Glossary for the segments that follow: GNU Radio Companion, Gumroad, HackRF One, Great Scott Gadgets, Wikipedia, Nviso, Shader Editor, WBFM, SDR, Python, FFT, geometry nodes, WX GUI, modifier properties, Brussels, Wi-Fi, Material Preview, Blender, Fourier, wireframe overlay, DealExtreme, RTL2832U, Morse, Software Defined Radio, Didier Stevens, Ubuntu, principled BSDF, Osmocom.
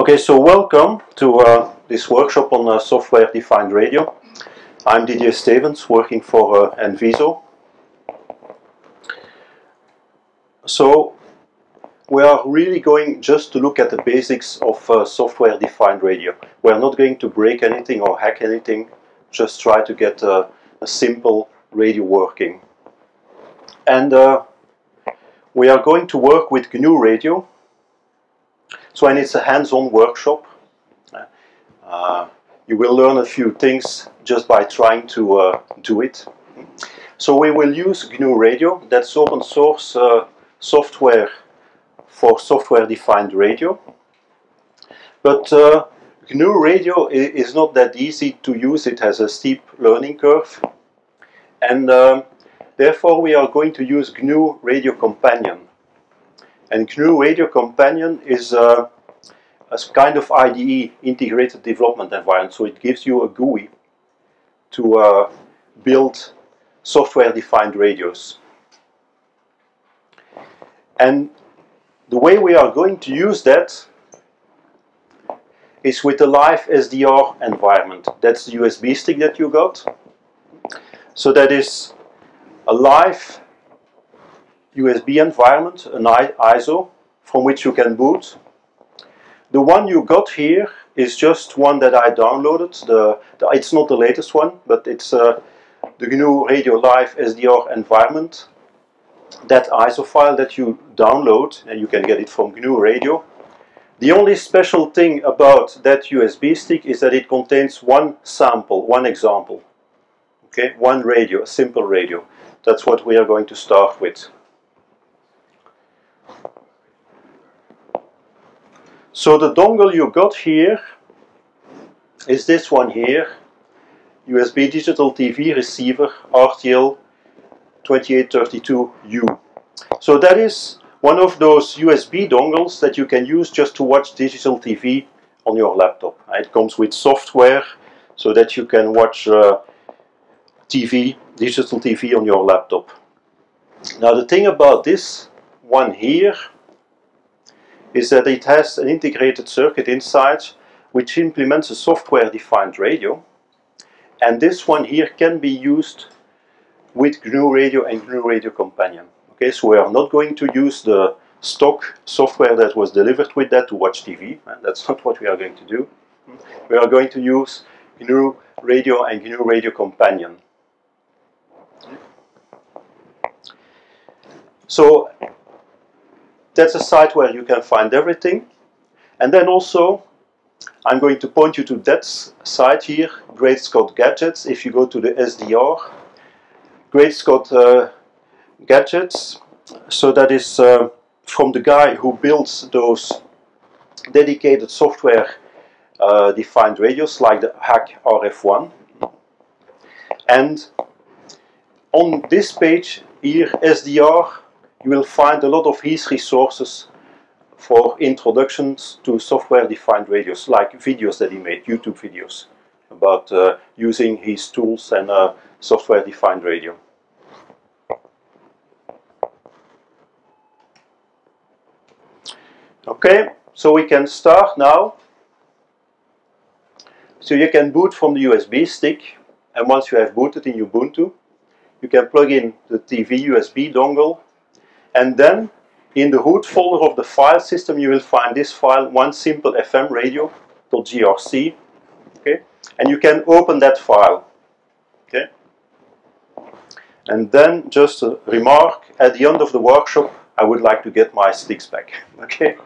Okay, so welcome to this workshop on Software Defined Radio. I'm Didier Stevens, working for Nviso. So we are really going just to look at the basics of Software Defined Radio. We are not going to break anything or hack anything, just try to get a simple radio working. And we are going to work with GNU Radio. So, and it's a hands-on workshop. You will learn a few things just by trying to do it. So we will use GNU Radio. That's open source software for software-defined radio. But GNU Radio is not that easy to use. It has a steep learning curve. And therefore, we are going to use GNU Radio Companion. And GNU Radio Companion is a kind of IDE, integrated development environment. So it gives you a GUI to build software-defined radios. And the way we are going to use that is with the live SDR environment. That's the USB stick that you got. So that is a live USB environment, an ISO from which you can boot. The one you got here is just one that I downloaded. It's not the latest one, but it's the GNU Radio Live SDR environment. That ISO file that you download, and you can get it from GNU Radio. The only special thing about that USB stick is that it contains one sample, one example. Okay, one radio, a simple radio. That's what we are going to start with. So the dongle you got here is this one here, USB Digital TV Receiver RTL2832U. So that is one of those USB dongles that you can use just to watch digital TV on your laptop. It comes with software so that you can watch digital TV on your laptop. Now the thing about this one here is that it has an integrated circuit inside which implements a software-defined radio, and this one here can be used with GNU Radio and GNU Radio Companion. Okay, so we are not going to use the stock software that was delivered with that to watch TV. That's not what we are going to do. We are going to use GNU Radio and GNU Radio Companion. So that's a site where you can find everything. And then also, I'm going to point you to that site here, Great Scott Gadgets. If you go to the SDR, Great Scott Gadgets. So that is from the guy who builds those dedicated software-defined radios, like the HackRF One. And on this page here, SDR, you will find a lot of his resources for introductions to software-defined radios, like videos that he made, YouTube videos, about using his tools and software-defined radio. Okay, so we can start now. So you can boot from the USB stick, and once you have booted in Ubuntu, you can plug in the TV USB dongle. And then, in the root folder of the file system, you will find this file, one simple FM radio.grc. Okay, and you can open that file. Okay, and then just a remark: at the end of the workshop, I would like to get my sticks back. Okay,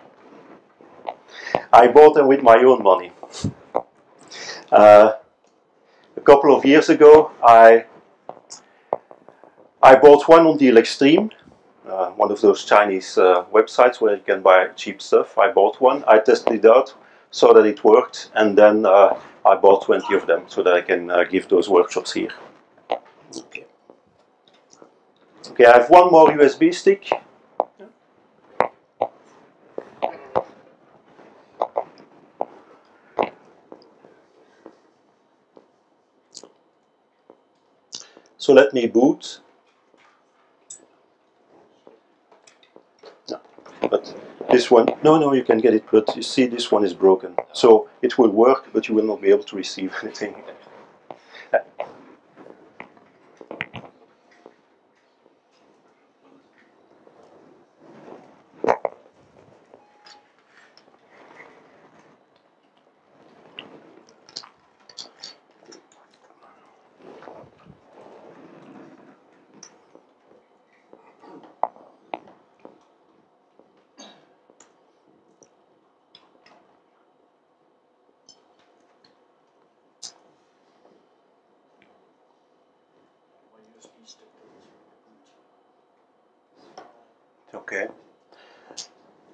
I bought them with my own money. A couple of years ago, I bought one on DealExtreme. One of those Chinese websites where you can buy cheap stuff. I bought one, I tested it out, saw that it worked, and then I bought 20 of them so that I can give those workshops here. Okay. Okay, I have one more USB stick. So let me boot. this one, no, you can get it, but you see this one is broken. So it will work, but you will not be able to receive anything. Okay.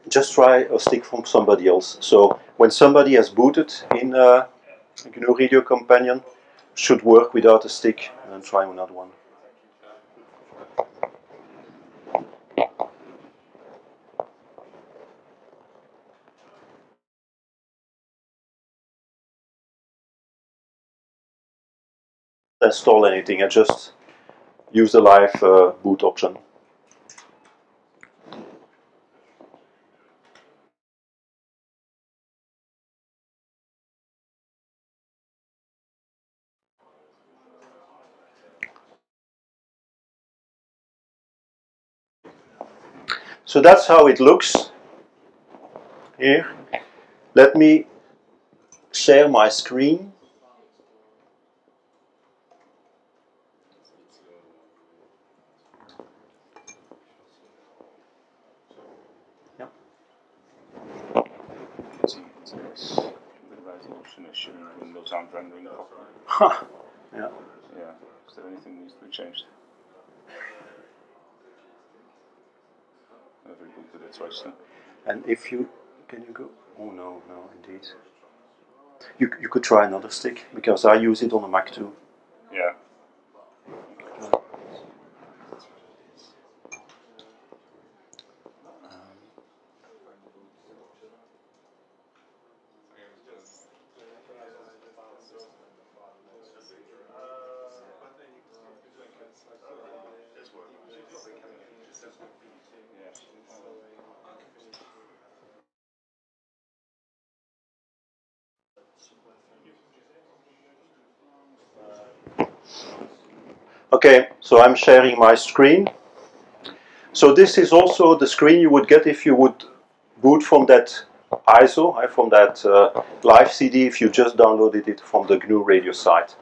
Just try a stick from somebody else. So when somebody has booted in GNU Radio Companion, should work without a stick, and then try another one. Don't install anything. I just use the live boot option. So that's how it looks here. Let me share my screen. Yep. Huh. Yeah. Yeah. Is there anything needs to be changed? And if you can you go? Oh no, indeed. You could try another stick because I use it on a Mac too. Yeah. Okay, so I'm sharing my screen. So this is also the screen you would get if you would boot from that ISO, from that live CD, if you just downloaded it from the GNU Radio site.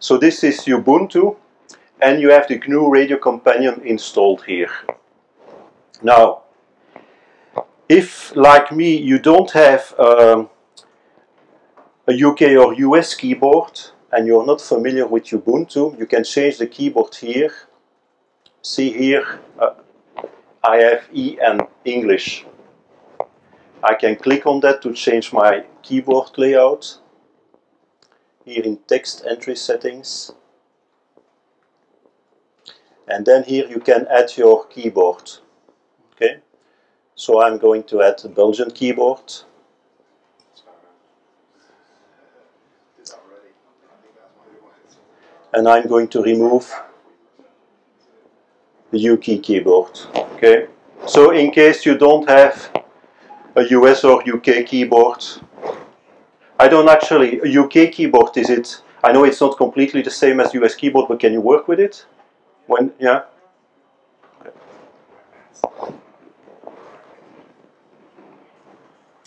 So this is Ubuntu, and you have the GNU Radio Companion installed here. Now, if, like me, you don't have a UK or US keyboard, and you're not familiar with Ubuntu, you can change the keyboard here. See here, I have E and English. I can click on that to change my keyboard layout. Here in text entry settings. And then here you can add your keyboard. Okay, so I'm going to add a Belgian keyboard. And I'm going to remove the UK keyboard. Okay. So in case you don't have a US or UK keyboard, I don't actually. A UK keyboard, is it? I know it's not completely the same as US keyboard, but can you work with it? When? Yeah. Okay.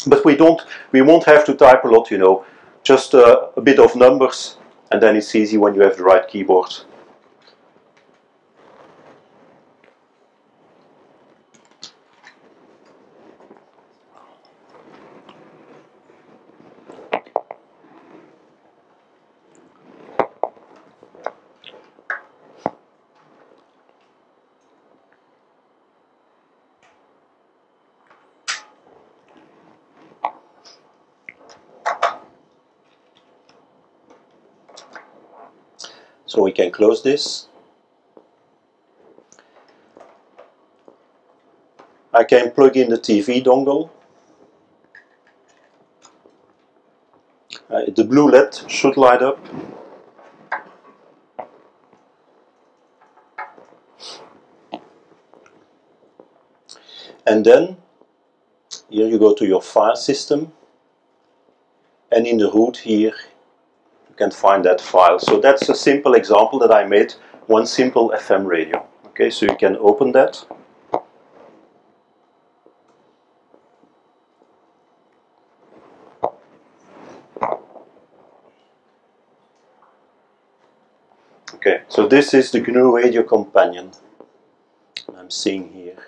But we don't. We won't have to type a lot, you know. Just a bit of numbers. And then it's easy when you have the right keyboard. So we can close this. I can plug in the TV dongle. The blue LED should light up. And then Here you go to your file system, and in the root here you can find that file. So that's a simple example that I made, one simple FM radio. Okay, so you can open that. Okay, so this is the GNU Radio Companion I'm seeing here.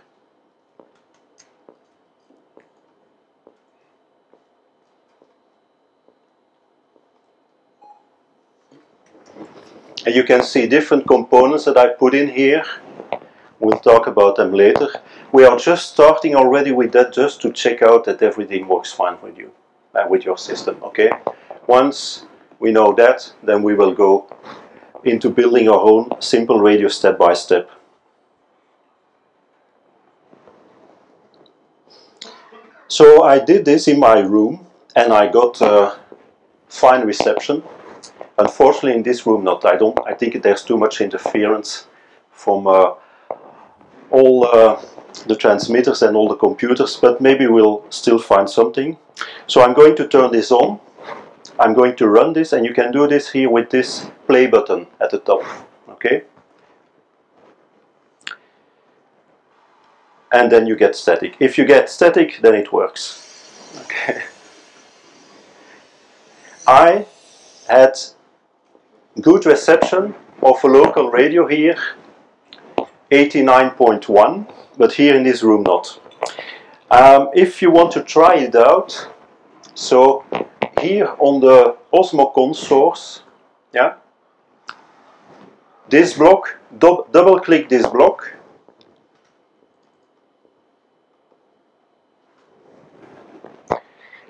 And you can see different components that I put in here. We'll talk about them later. We are just starting already with that just to check out that everything works fine with you and with your system. Okay. Once we know that, then we will go into building our own simple radio step by step. So I did this in my room and I got fine reception. Unfortunately, in this room, not. I think there's too much interference from all the transmitters and all the computers, but maybe we'll still find something. So I'm going to turn this on. I'm going to run this, and you can do this here with this play button at the top. Okay? And then you get static. If you get static, then it works. Okay. I had good reception of a local radio here, 89.1, but here in this room not. If you want to try it out, so here on the Osmocom source, yeah, this block, double click this block,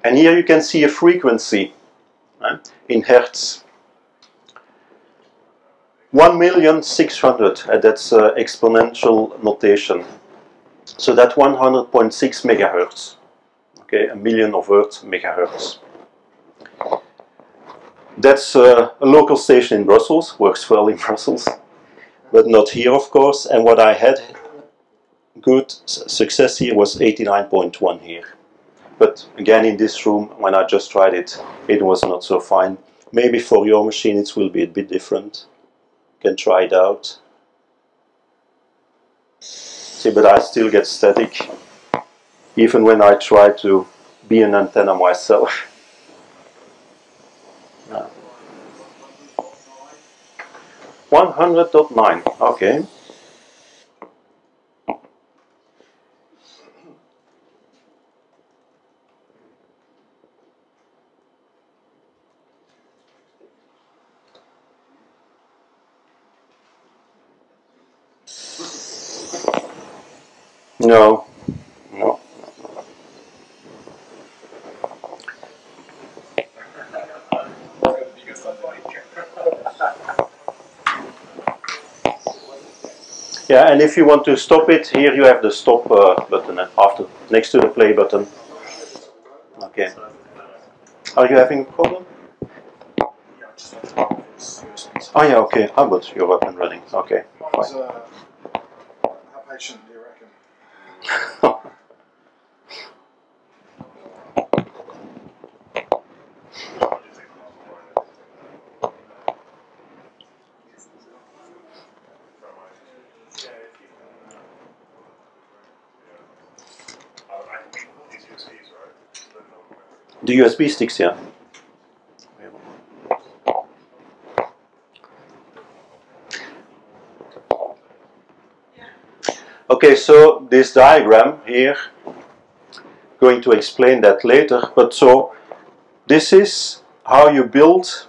and here you can see a frequency in Hertz. 1,600,000, that's exponential notation. So that's 100.6 megahertz. Okay, a million of megahertz. That's a local station in Brussels, works well in Brussels, but not here, of course. And what I had good success here was 89.1 here. But again, in this room, when I just tried it, it was not so fine. Maybe for your machine it will be a bit different. You can try it out. See, but I still get static, even when I try to be an antenna myself. No. 100.9, okay. No, no. Yeah, and if you want to stop it, here you have the stop button after, next to the play button. Okay. Are you having a problem? Oh yeah, okay. Oh, but you're up and running. Okay, fine. How patient do you reckon? The USB sticks, yeah. Okay, so this diagram here, going to explain that later, but so this is how you build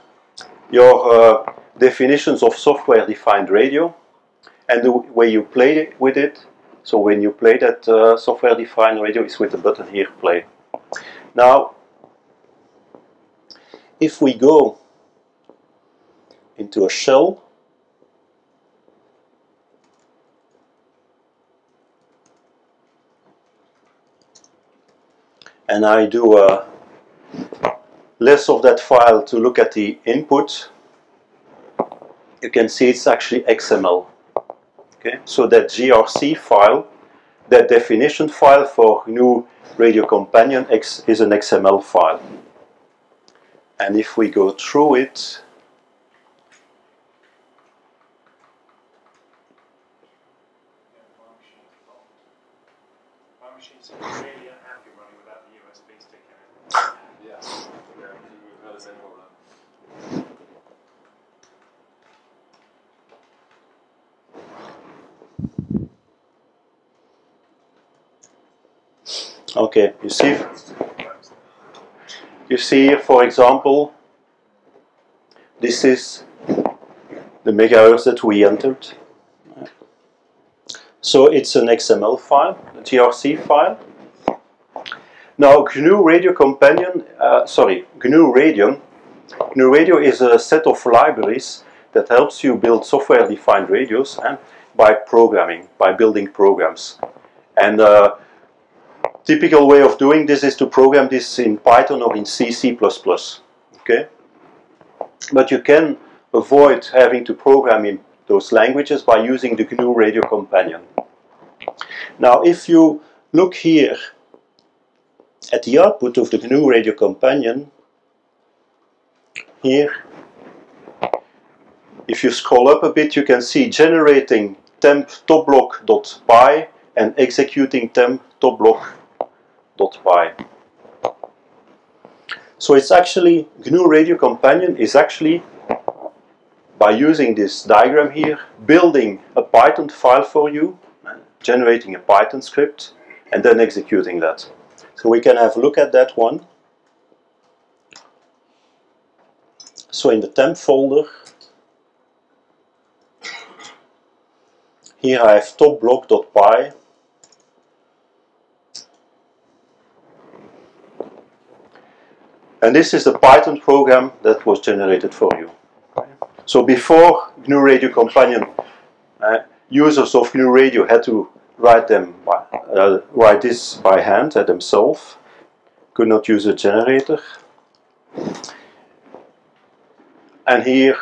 your definitions of software-defined radio and the way you play with it. So when you play that software-defined radio, it's with the button here, play. Now, if we go into a shell, and I do less of that file to look at the input, you can see it's actually XML. Okay, so that GRC file, that definition file for GNU Radio Companion X is an XML file. And if we go through it, okay, you see, for example, this is the megahertz that we entered. So it's an XML file, a TRC file. Now, GNU Radio Companion, GNU Radio is a set of libraries that helps you build software-defined radios by programming, by building programs. And typical way of doing this is to program this in Python or in C++. Okay? But you can avoid having to program in those languages by using the GNU Radio Companion. Now, if you look here at the output of the GNU Radio Companion, here, if you scroll up a bit, you can see generating temp topblock.py and executing temp topblock.py. So it's actually, GNU Radio Companion is actually, by using this diagram here, building a Python file for you, generating a Python script, and then executing that. So we can have a look at that one. So in the temp folder, here I have topblock.py. And this is the Python program that was generated for you. So before GNU Radio Companion, users of GNU Radio had to write this by hand themselves. Could not use a generator. And here,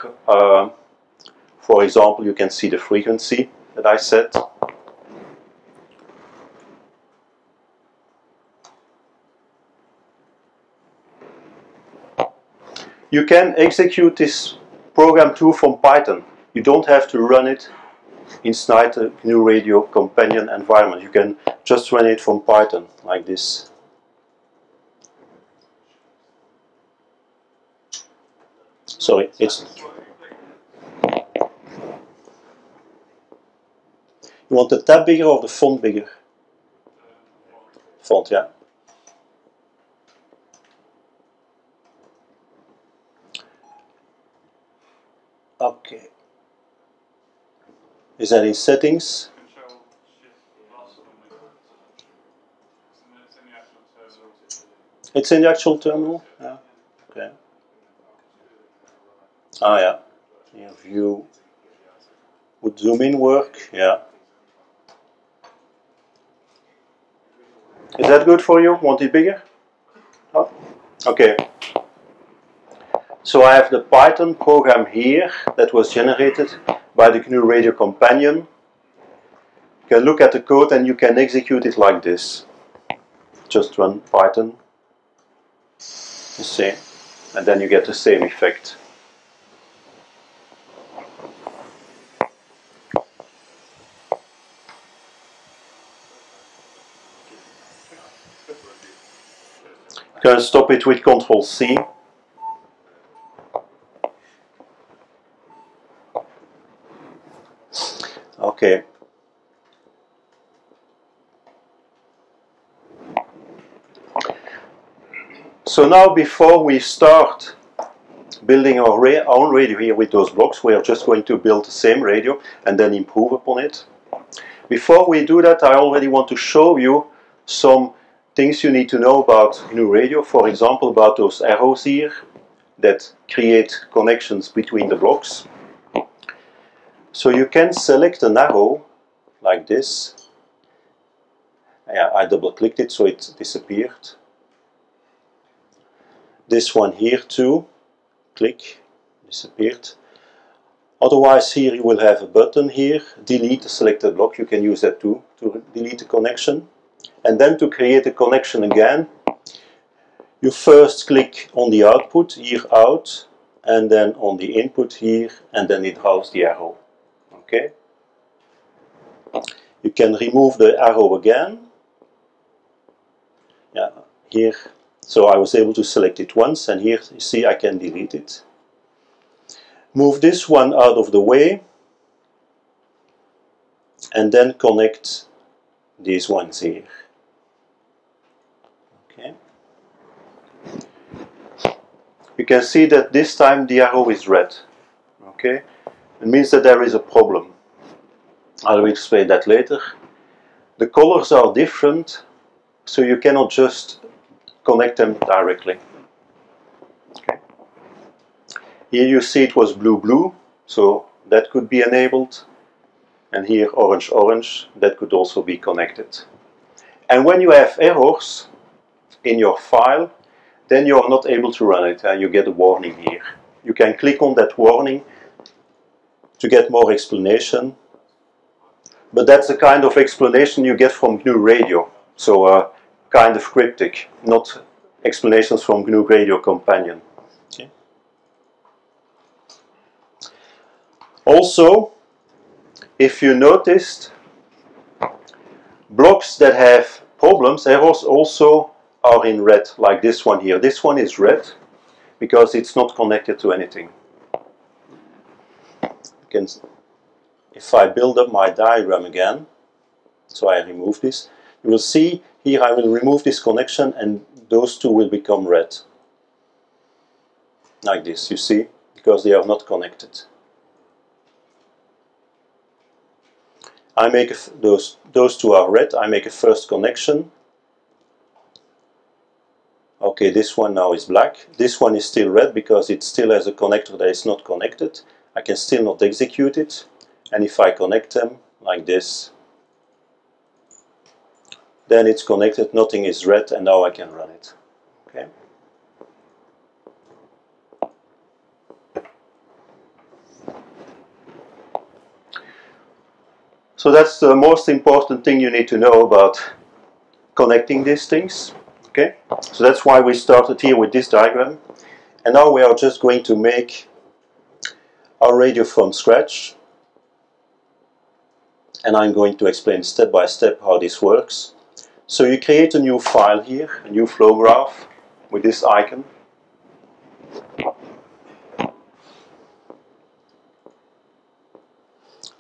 for example, you can see the frequency that I set. You can execute this program too from Python. You don't have to run it inside the GNU Radio Companion environment. You can just run it from Python, like this. Sorry, it's... You want the tab bigger or the font bigger? Font, yeah. Okay. Is that in settings? It's in the actual terminal? Yeah. Okay. Ah, yeah. View. Would zoom in work? Yeah. Is that good for you? Want it bigger? Oh. Okay. So I have the Python program here that was generated by the GNU Radio Companion. You can look at the code and you can execute it like this. Just run Python. You see? And then you get the same effect. You can stop it with Ctrl+C. Okay. So now, before we start building our own radio here with those blocks, we are just going to build the same radio and then improve upon it. Before we do that, I already want to show you some things you need to know about GNU Radio. For example, about those arrows here that create connections between the blocks. So you can select an arrow like this. Yeah, I double clicked it so it disappeared. This one here too, click, disappeared. Otherwise, here you will have a button here, delete the selected block. You can use that too to delete the connection. And then to create a connection again, you first click on the output, here out, and then on the input here, and then it draws the arrow. Okay. You can remove the arrow again. Yeah, here. So I was able to select it once, and here you see I can delete it. Move this one out of the way, and then connect these ones here. Okay. You can see that this time the arrow is red. Okay, it means that there is a problem. I will explain that later. The colors are different, so you cannot just connect them directly. Okay. Here you see it was blue-blue, so that could be enabled. And here orange-orange, that could also be connected. And when you have errors in your file, then you are not able to run it, and you get a warning here. You can click on that warning to get more explanation. But that's the kind of explanation you get from GNU Radio, so kind of cryptic, not explanations from GNU Radio Companion. Okay. Also, if you noticed, blocks that have problems, errors also are in red, like this one here. This one is red because it's not connected to anything. You can, if I build up my diagram again, so I remove this, you will see here I will remove this connection and those two will become red. Like this, you see, because they are not connected. I make those two are red, I make a first connection. Okay, this one now is black. This one is still red because it still has a connector that is not connected. I can still not execute it. And if I connect them like this, then it's connected, nothing is red, and now I can run it. Okay. So that's the most important thing you need to know about connecting these things. Okay. So that's why we started here with this diagram. And now we are just going to make our radio from scratch. And I'm going to explain step by step how this works. So you create a new file here, a new flow graph with this icon.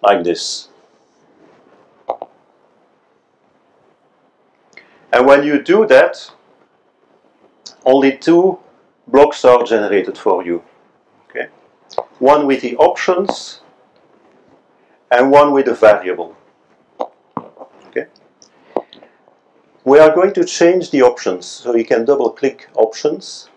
Like this. And when you do that, only two blocks are generated for you. Okay? One with the options and one with a variable. Okay? We are going to change the options, so you can double click options.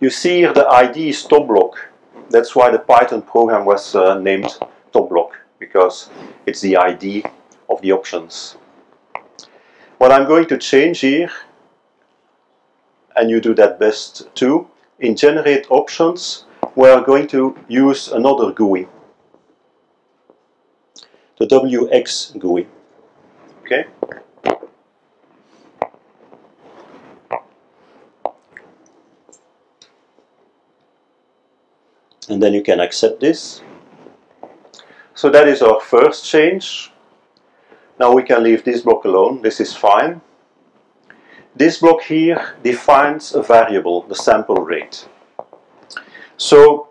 You see here the ID is top block. That's why the Python program was named top block, because it's the ID of the options. What I'm going to change here, and you do that best too, in generate options, we are going to use another GUI, the WX GUI. Okay. And then you can accept this. So that is our first change. Now we can leave this block alone, this is fine. This block here defines a variable, the sample rate. So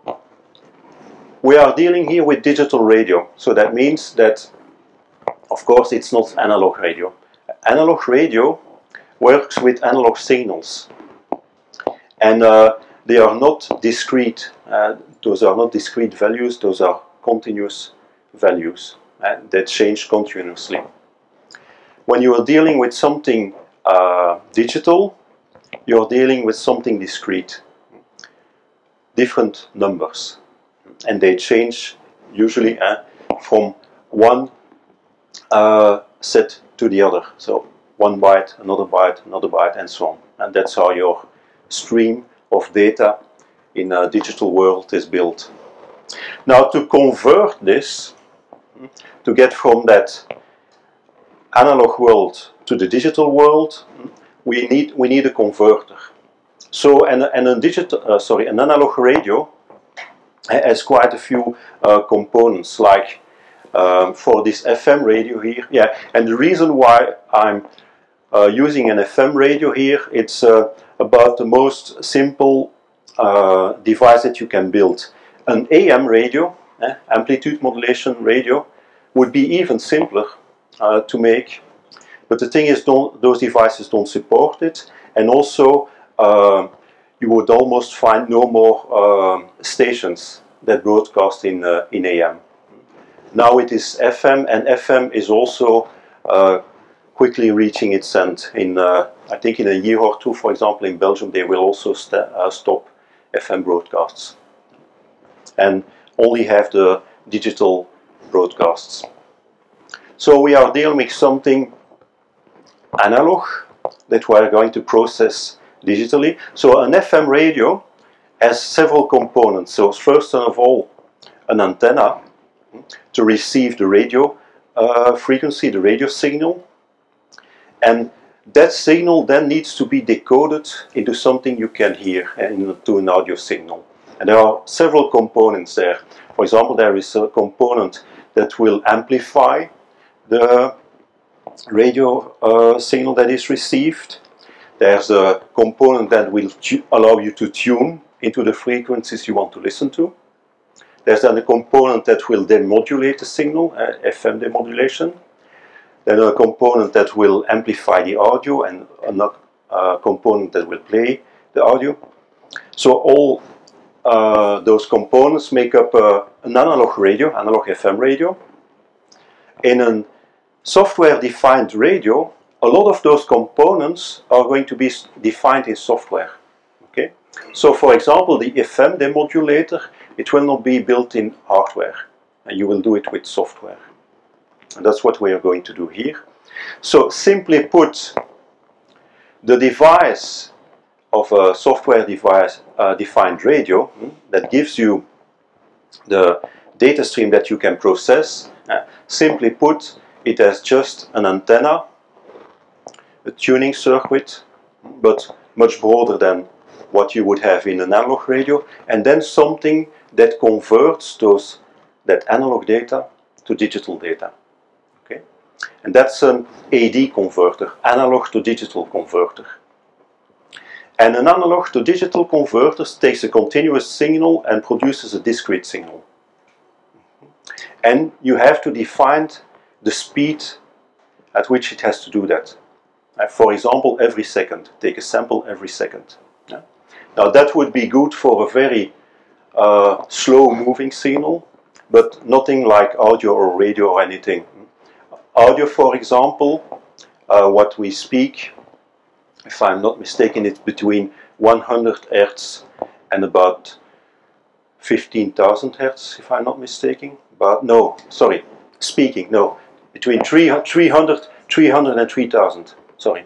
we are dealing here with digital radio, so that means that, of course, it's not analog radio. Analog radio works with analog signals, and they are not discrete. Those are not discrete values, those are continuous values that change continuously. When you are dealing with something digital, you are dealing with something discrete. Different numbers, and they change usually from one set to the other. So one byte, another byte, and so on. And that's how your stream of data in a digital world is built. Now, to convert this, to get from that analog world to the digital world, we need a converter. So, an analog radio has quite a few components, like for this FM radio here. Yeah, and the reason why I'm using an FM radio here, it's about the most simple device that you can build. An AM radio, amplitude modulation radio, would be even simpler to make. But the thing is, those devices don't support it, and also you would almost find no more stations that broadcast in AM. Now it is FM, and FM is also quickly reaching its end. In I think in a year or two, for example, in Belgium, they will also stop FM broadcasts and only have the digital broadcasts. So we are dealing with something analog that we are going to process digitally. So an FM radio has several components. So first of all, an antenna to receive the radio frequency, the radio signal, and that signal then needs to be decoded into something you can hear, into an audio signal. And there are several components there. For example, there is a component that will amplify the radio signal that is received. There's a component that will allow you to tune into the frequencies you want to listen to. There's then a component that will demodulate the signal, FM demodulation. Then a component that will amplify the audio, and another component that will play the audio. So all those components make up an analog radio, analog FM radio. In a software-defined radio, a lot of those components are going to be defined in software. Okay? So, for example, the FM demodulator, it will not be built in hardware, and you will do it with software. And that's what we are going to do here. So, simply put, the device of a software-defined radio that gives you the data stream that you can process, simply put, it has just an antenna, a tuning circuit, but much broader than what you would have in an analog radio, and then something that converts that analog data to digital data. Okay? And that's an AD converter, analog to digital converter. And an analog to digital converter takes a continuous signal and produces a discrete signal. And you have to define the speed at which it has to do that. For example, every second. Take a sample every second. Yeah. Now that would be good for a very slow-moving signal, but nothing like audio or radio or anything. Audio, for example, what we speak, if I'm not mistaken, it's between 100 Hertz and about 15,000 Hertz, if I'm not mistaken. But no, sorry, speaking, no. Between 300 and 3,000, sorry.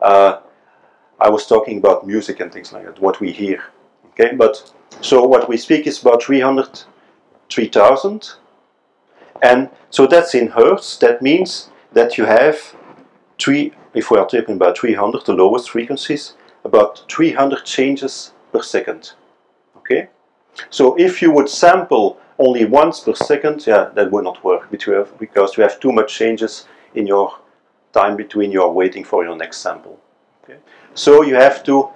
I was talking about music and things like that, what we hear. Okay, but so what we speak is about 300, 3,000. And so that's in Hertz. That means that you have if we are talking about 300, the lowest frequencies, about 300 changes per second. Okay? So if you would sample only once per second, yeah, that would not work, because you have too much changes in your time between you are waiting for your next sample. Okay? So you have to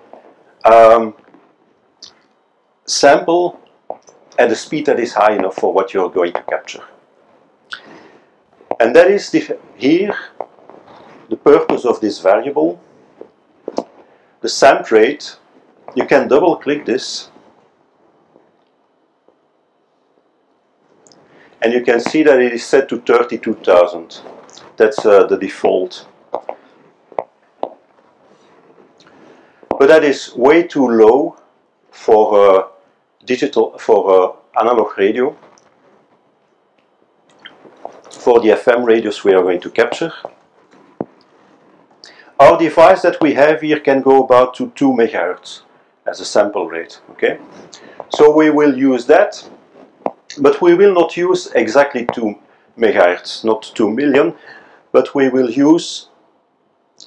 sample at a speed that is high enough for what you're going to capture. And that is here the purpose of this variable. The samp rate, you can double click this, and you can see that it is set to 32,000. That's the default. But that is way too low for analog radio, for the FM radios we are going to capture. Our device that we have here can go about to 2 megahertz. as a sample rate. Okay, so we will use that, but we will not use exactly 2 megahertz, not 2 million, but we will use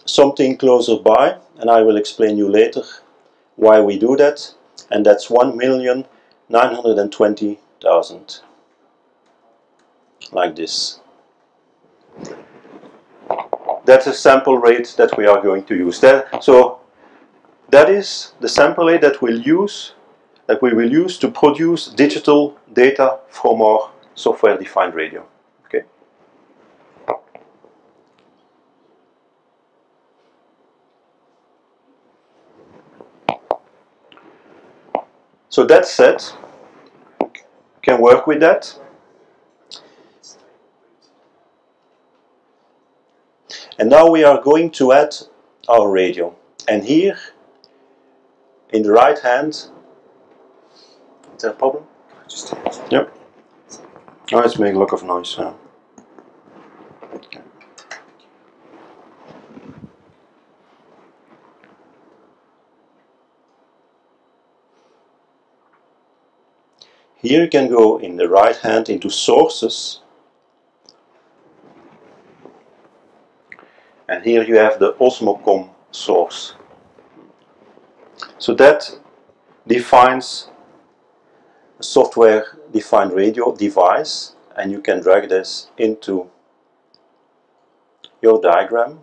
something closer by, and I will explain you later why we do that, and that's 1,920,000, like this. That's a sample rate that we are going to use. So that is the sample rate that we'll use, that we will use to produce digital data from our software-defined radio. Okay. So that said, we can work with that. And now we are going to add our radio. And here, in the right hand, is there a problem? Just yep. Oh, it's making a lot of noise. Yeah. Okay. Here you can go in the right hand into sources. And here you have the Osmocom source. So that defines a software-defined radio device, and you can drag this into your diagram.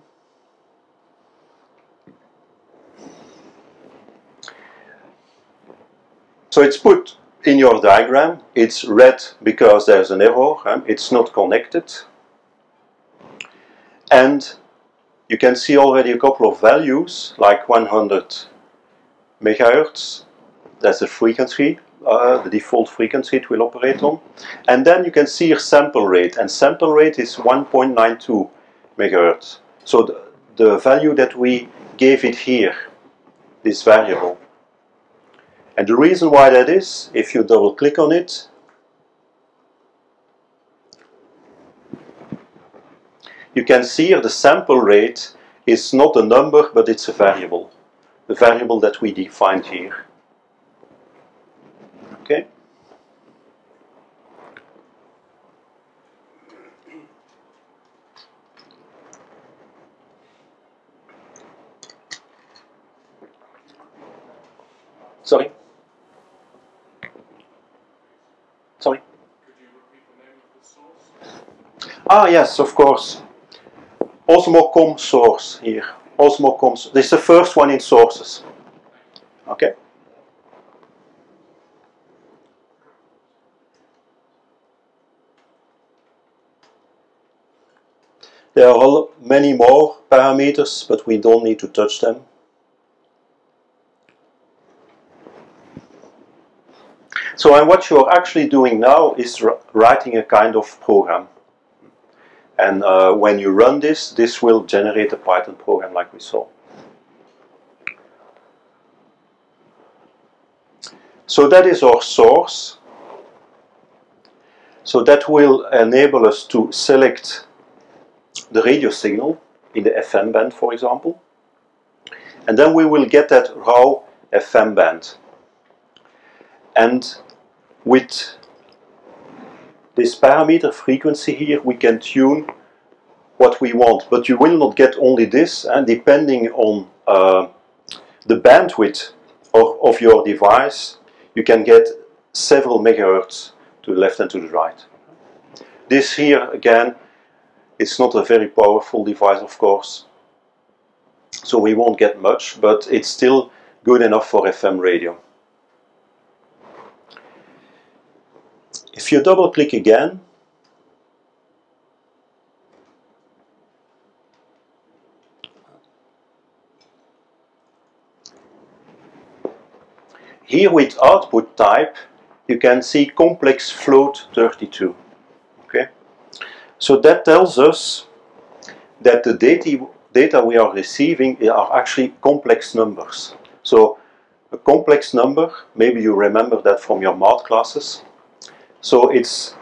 So it's put in your diagram. It's red because there's an error. It's not connected. And you can see already a couple of values, like 100 megahertz. That's the frequency, the default frequency it will operate on. And then you can see your sample rate, and sample rate is 1.92 megahertz. So the value that we gave it here, this variable. And the reason why that is, if you double click on it, you can see here the sample rate is not a number, but it's a variable. The variable that we defined here. Okay. Sorry. Sorry. Could you repeat the name of the source? Ah, yes, of course. Osmocom source here. Osmocom. This is the first one in sources. Okay. There are many more parameters, but we don't need to touch them. So, and what you're actually doing now is writing a kind of program. And when you run this, this will generate a Python program like we saw. So that is our source. So that will enable us to select the radio signal in the FM band, for example. And then we will get that raw FM band. And with this parameter frequency here, we can tune what we want, but you will not get only this, and depending on the bandwidth of your device, you can get several megahertz to the left and to the right. This here, again, it's not a very powerful device, of course, so we won't get much, but it's still good enough for FM radio. If you double click again, here with output type, you can see complex float 32. Okay, so that tells us that the data we are receiving are actually complex numbers. So a complex number, maybe you remember that from your math classes. So it's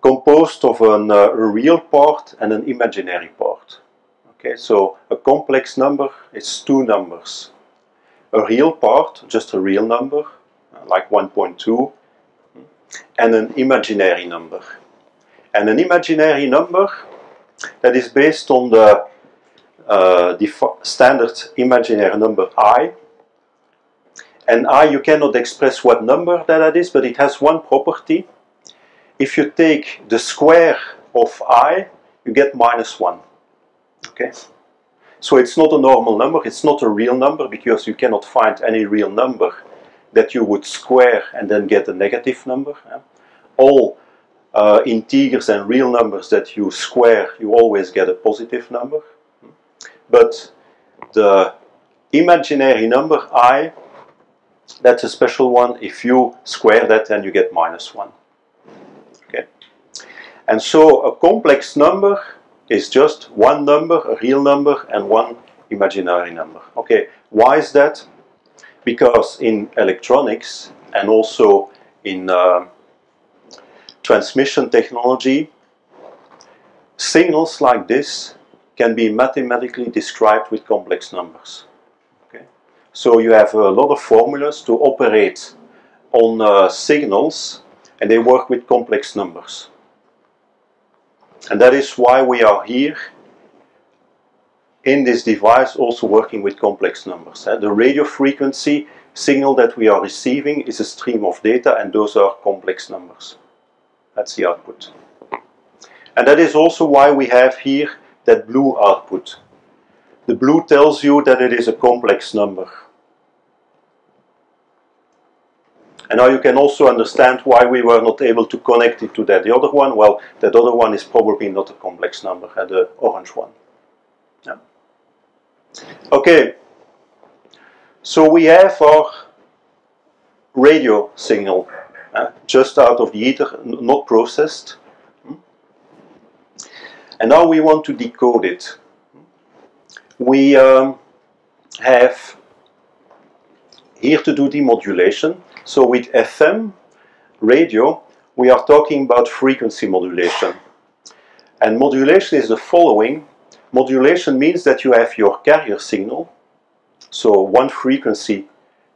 composed of a real part and an imaginary part. Okay, so a complex number is two numbers. a real part, just a real number, like 1.2, and an imaginary number. And an imaginary number that is based on the standard imaginary number I. And I, you cannot express what number that is, but it has one property. If you take the square of I, you get -1. Okay? So it's not a normal number, it's not a real number, because you cannot find any real number that you would square and then get a negative number. All integers and real numbers that you square, you always get a positive number. But the imaginary number I, that's a special one. If you square that, then you get -1. Okay? And so a complex number is just one number, a real number, and one imaginary number. Okay, why is that? Because in electronics and also in transmission technology, signals like this can be mathematically described with complex numbers. Okay? So you have a lot of formulas to operate on signals, and they work with complex numbers. And that is why we are here in this device also working with complex numbers. The radio frequency signal that we are receiving is a stream of data, and those are complex numbers. That's the output. And that is also why we have here that blue output. The blue tells you that it is a complex number. And now you can also understand why we were not able to connect it to that. The other one, well, that other one is probably not a complex number, the orange one. Yeah. Okay, so we have our radio signal, just out of the ether, not processed. And now we want to decode it. We have here to do demodulation. So with FM radio, we are talking about frequency modulation. And modulation is the following. Modulation means that you have your carrier signal. So one frequency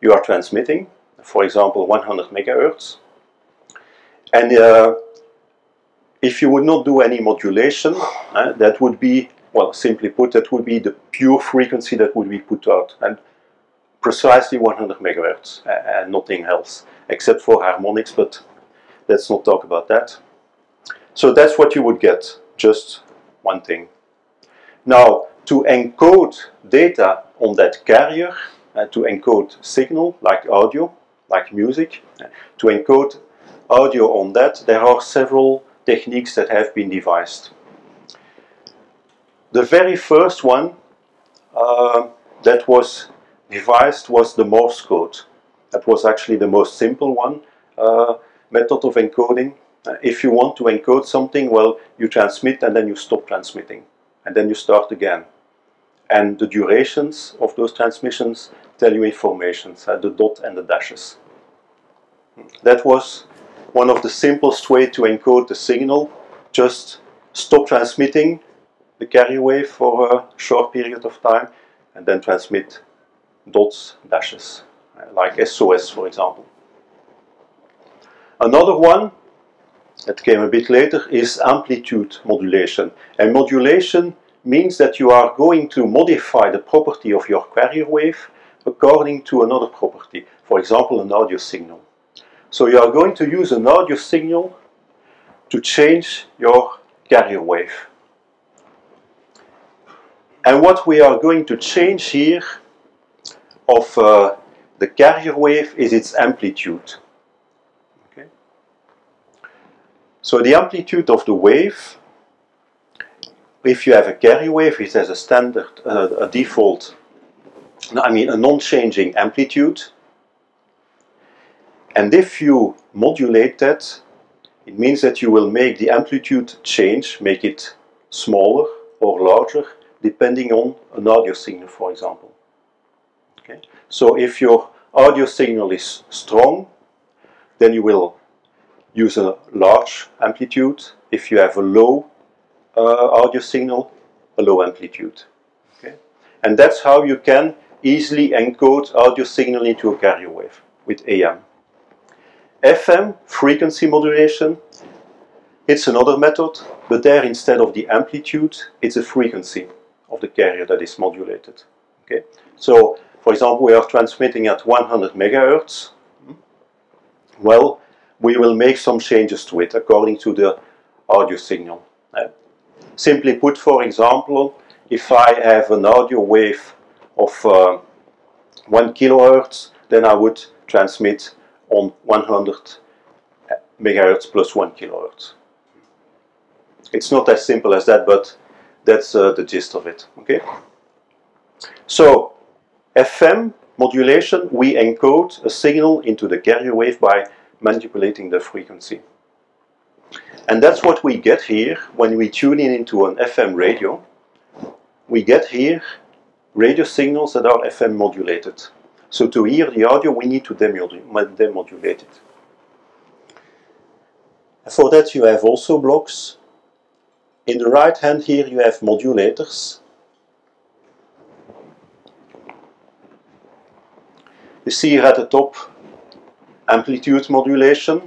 you are transmitting, for example 100 megahertz. And if you would not do any modulation, that would be, well, simply put, that would be the pure frequency that would be put out. And precisely 100 megahertz and nothing else, except for harmonics, but let's not talk about that. So that's what you would get, just one thing. Now, to encode data on that carrier, to encode signal, like audio, like music, to encode audio on that, there are several techniques that have been devised. The very first one that was devised was the Morse code. That was actually the most simple one, method of encoding. If you want to encode something, well, you transmit and then you stop transmitting, and then you start again. And the durations of those transmissions tell you information, the dot and the dashes. That was one of the simplest way to encode the signal. Just stop transmitting the carrier wave for a short period of time, and then transmit dots, dashes, like SOS, for example. Another one that came a bit later is amplitude modulation. And modulation means that you are going to modify the property of your carrier wave according to another property, for example, an audio signal. So you are going to use an audio signal to change your carrier wave. And what we are going to change here of the carrier wave is its amplitude. Okay? So the amplitude of the wave, if you have a carrier wave, it has a standard, a default, I mean a non-changing amplitude. And if you modulate that, it means that you will make the amplitude change, make it smaller or larger, depending on an audio signal, for example. Okay? So if your audio signal is strong, then you will use a large amplitude. If you have a low audio signal, a low amplitude. Okay? And that's how you can easily encodes audio signal into a carrier wave with AM. FM, frequency modulation, it's another method, but there instead of the amplitude, it's a frequency of the carrier that is modulated. Okay? So, for example, we are transmitting at 100 megahertz. Well, we will make some changes to it according to the audio signal. Simply put, for example, if I have an audio wave of 1 kilohertz, then I would transmit on 100 megahertz plus 1 kilohertz. It's not as simple as that, but that's the gist of it. Okay. So, FM modulation, we encode a signal into the carrier wave by manipulating the frequency. And that's what we get here when we tune in into an FM radio. We get here radio signals that are FM modulated. So to hear the audio, we need to demodulate it. For that you have also blocks. In the right hand here you have modulators. You see here at the top amplitude modulation.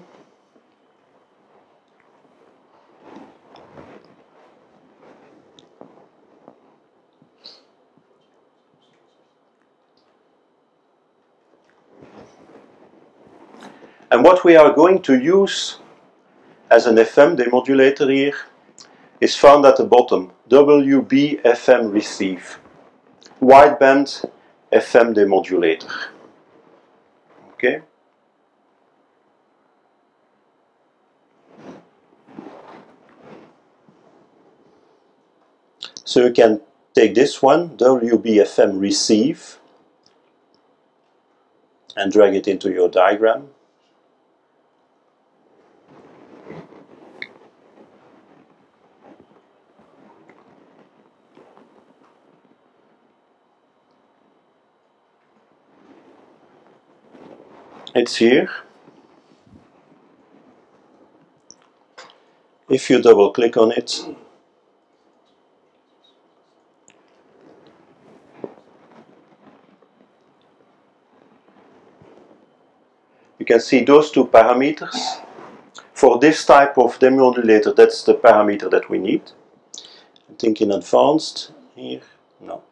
And what we are going to use as an FM demodulator here is found at the bottom, WBFM receive, wideband FM demodulator. Okay. So you can take this one, WBFM receive, and drag it into your diagram. It's here. If you double click on it, you can see those two parameters. For this type of demodulator, that's the parameter that we need. I think in advanced, here, no.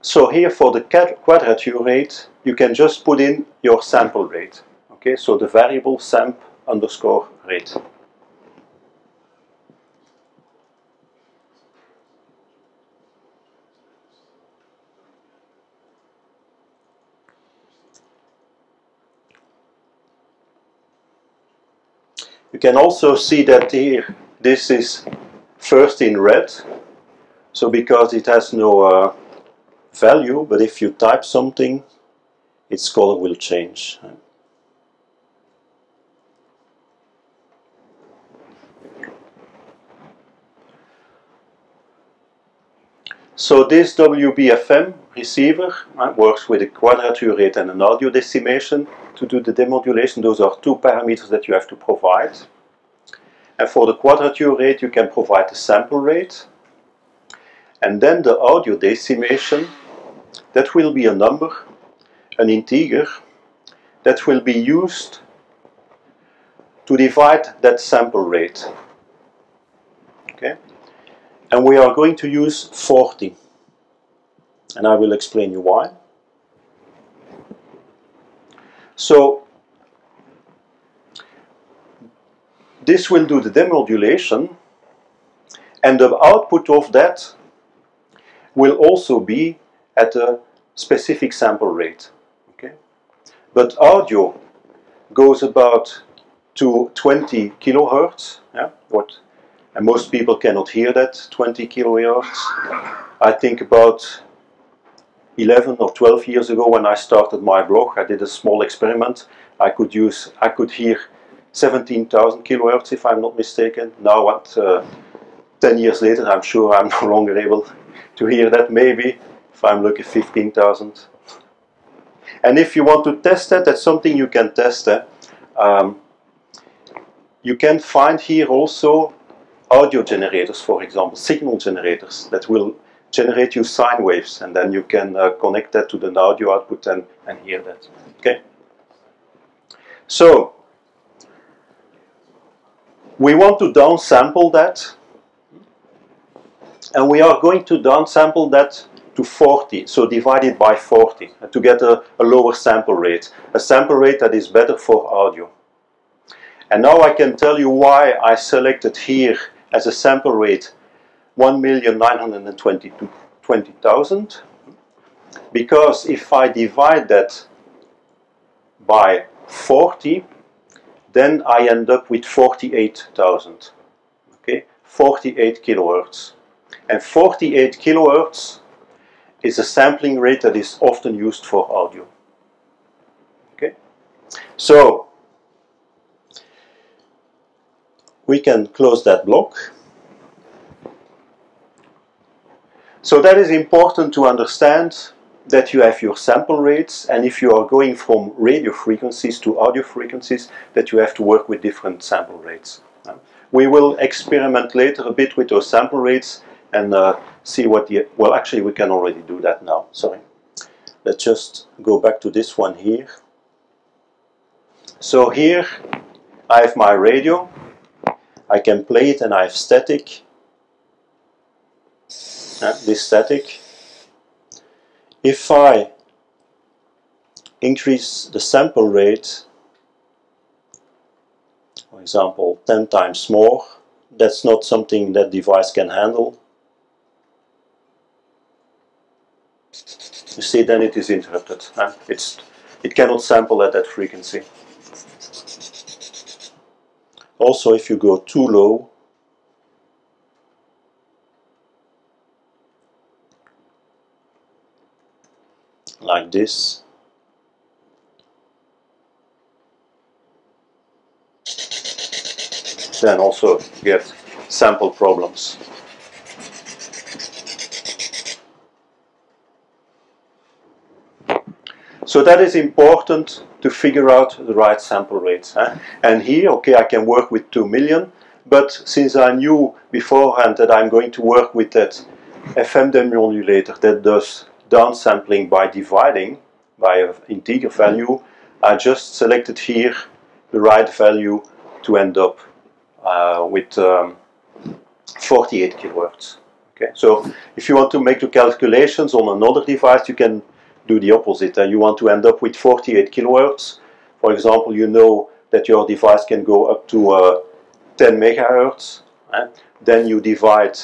So here for the quadrature rate, you can just put in your sample rate. Okay, so the variable samp underscore rate. You can also see that here, this is first in red. So because it has no value, but if you type something, its color will change. So this WBFM receiver works with a quadrature rate and an audio decimation to do the demodulation. Those are two parameters that you have to provide. And for the quadrature rate, you can provide the sample rate. And then the audio decimation, that will be a number, an integer, that will be used to divide that sample rate. Okay? And we are going to use 40. And I will explain you why. So, this will do the demodulation, and the output of that will also be at a specific sample rate. Okay? But audio goes about to 20 kilohertz, yeah? And most people cannot hear that, 20 kilohertz. I think about 11 or 12 years ago when I started my blog, I did a small experiment. I could hear 17,000 kilohertz if I'm not mistaken. Now at 10 years later, I'm sure I'm no longer able to hear that, maybe, if I'm lucky, 15,000. And if you want to test that, that's something you can test. You can find here also audio generators, for example, signal generators that will generate you sine waves, and then you can connect that to the audio output and hear that. Okay. So we want to downsample that, and we are going to downsample that to 40, so divide it by 40 to get a lower sample rate, a sample rate that is better for audio. And now I can tell you why I selected here as a sample rate 1,920,000, because if I divide that by 40, then I end up with 48,000, okay, 48 kilohertz. And 48 kilohertz is a sampling rate that is often used for audio. Okay, so we can close that block. So that is important to understand, that you have your sample rates, and if you are going from radio frequencies to audio frequencies, that you have to work with different sample rates. We will experiment later a bit with those sample rates and see what the, well, actually we can already do that now, sorry. Let's just go back to this one here. So here I have my radio, I can play it, and I have static. This static. If I increase the sample rate, for example 10 times more, that's not something that device can handle. You see, then it is interrupted. It cannot sample at that frequency. Also, if you go too low, like this, then also get sample problems. So that is important to figure out the right sample rates. And here, okay, I can work with 2 million, but since I knew beforehand that I'm going to work with that FM demodulator that does downsampling by dividing by an integer value, I just selected here the right value to end up with 48 kilohertz. Okay, so if you want to make the calculations on another device, you can do the opposite. You want to end up with 48 kilohertz. For example, you know that your device can go up to 10 megahertz. Then you divide.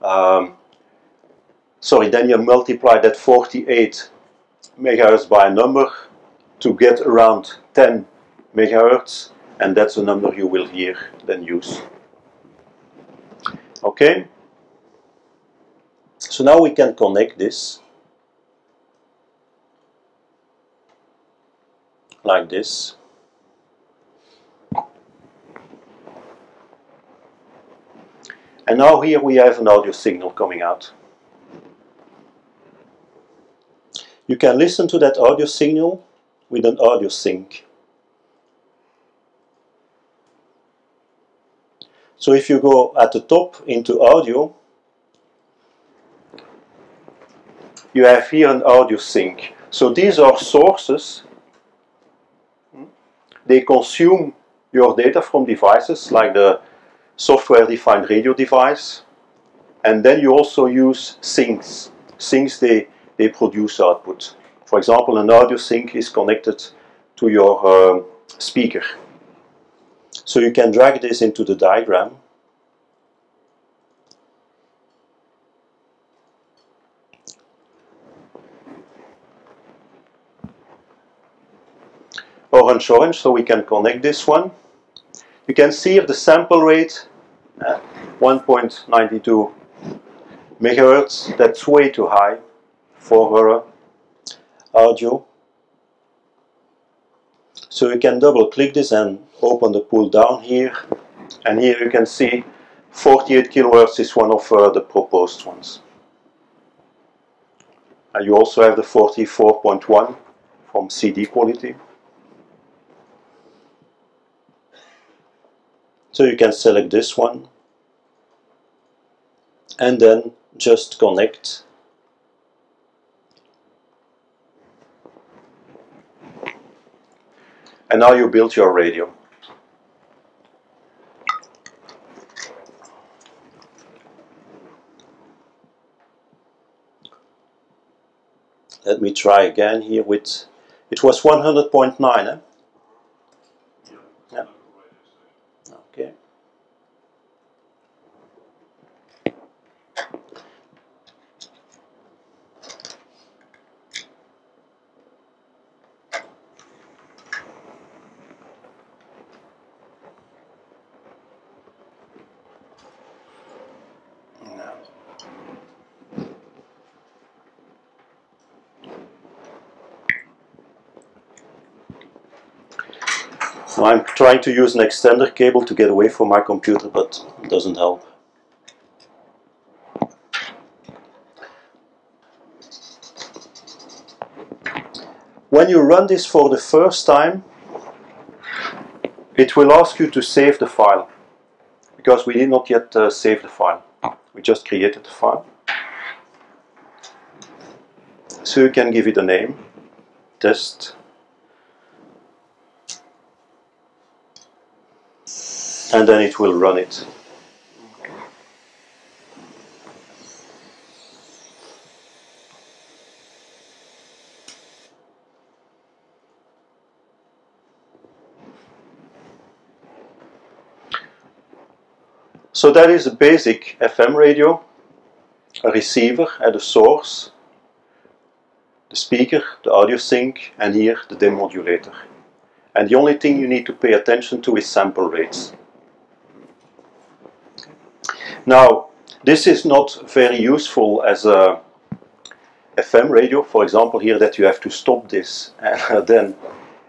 Then you multiply that 48 megahertz by a number to get around 10 megahertz, and that's the number you will hear then use. Okay, so now we can connect this like this. And now here we have an audio signal coming out. You can listen to that audio signal with an audio sync. So if you go at the top into audio, you have here an audio sync. So these are sources. They consume your data from devices like the software-defined radio device. And then you also use syncs. Syncs, they produce output. For example, an audio sync is connected to your speaker. So you can drag this into the diagram. Orange, so we can connect this one. You can see here the sample rate, 1.92 megahertz, that's way too high for audio. So you can double click this and open the pull down here, and here you can see 48 kilohertz is one of the proposed ones. And you also have the 44.1 from CD quality. So you can select this one and then just connect. And now you build your radio. Let me try again here with, it was 100.9, eh? Yeah. Okay. I'm trying to use an extender cable to get away from my computer, but it doesn't help. When you run this for the first time, it will ask you to save the file, because we did not yet save the file. We just created the file. So you can give it a name, test. And then it will run it. So that is a basic FM radio, a receiver and a source, the speaker, the audio sync, and here the demodulator. And the only thing you need to pay attention to is sample rates. Now, this is not very useful as a FM radio, for example here that you have to stop this and then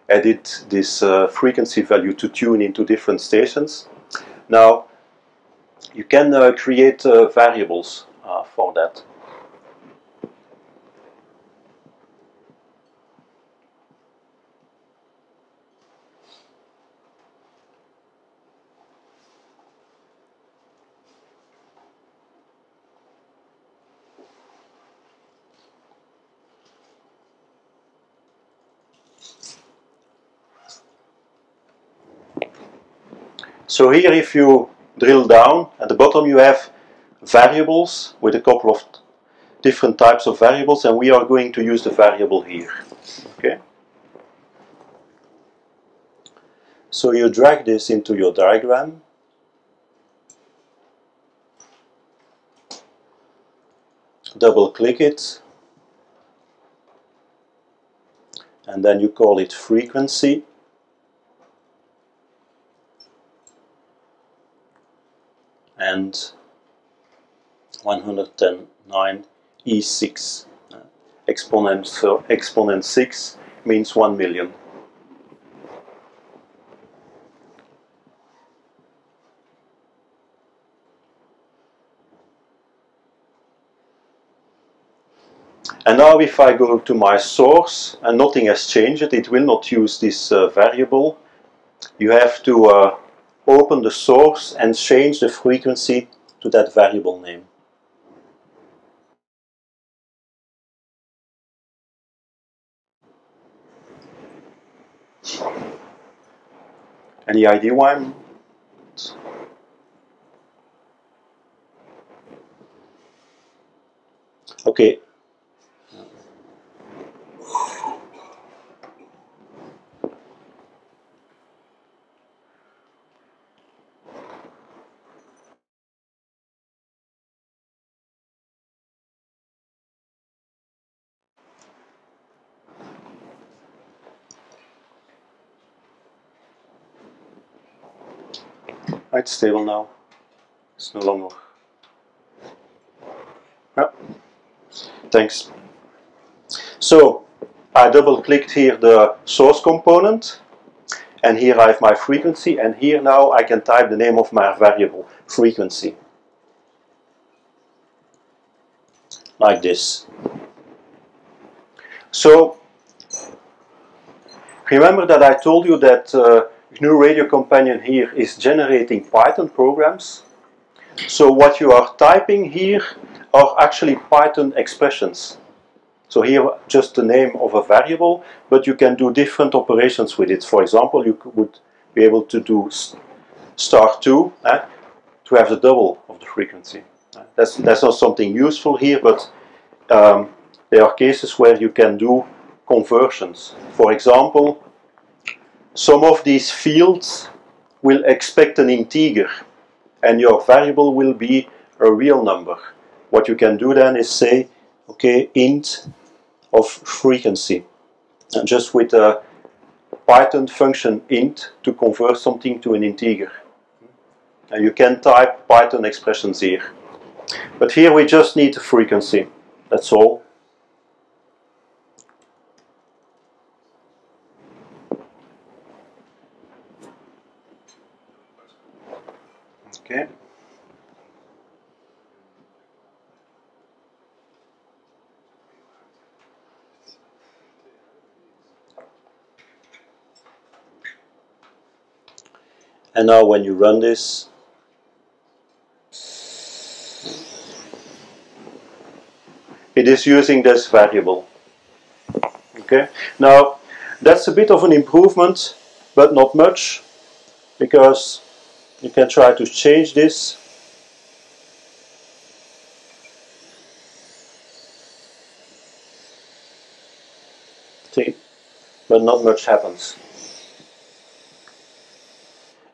edit this frequency value to tune into different stations. Now, you can create variables for that. So here if you drill down, at the bottom you have variables with a couple of different types of variables, and we are going to use the variable here. Okay. So you drag this into your diagram. Double click it. And then you call it frequency. And 110.9 E6 exponent, so exponent 6 means 1,000,000. And now if I go to my source and nothing has changed, it will not use this variable. You have to open the source and change the frequency to that variable name. Any idea why I'm... Okay. It's stable now. It's no longer. Yeah. Thanks. So I double clicked here the source component, and here I have my frequency, and here now I can type the name of my variable, frequency. Like this. So remember that I told you that GNU Radio Companion here is generating Python programs. So what you are typing here are actually Python expressions. So here just the name of a variable, but you can do different operations with it. For example, you would be able to do star 2 to have the double of the frequency. That's not something useful here, but there are cases where you can do conversions. For example, some of these fields will expect an integer, and your variable will be a real number. What you can do then is say, okay, int of frequency, and just with a Python function int to convert something to an integer. And you can type Python expressions here. But here we just need the frequency, that's all. Okay. And now when you run this, it is using this variable. Okay. Now that's a bit of an improvement, but not much, because you can try to change this. See, but not much happens.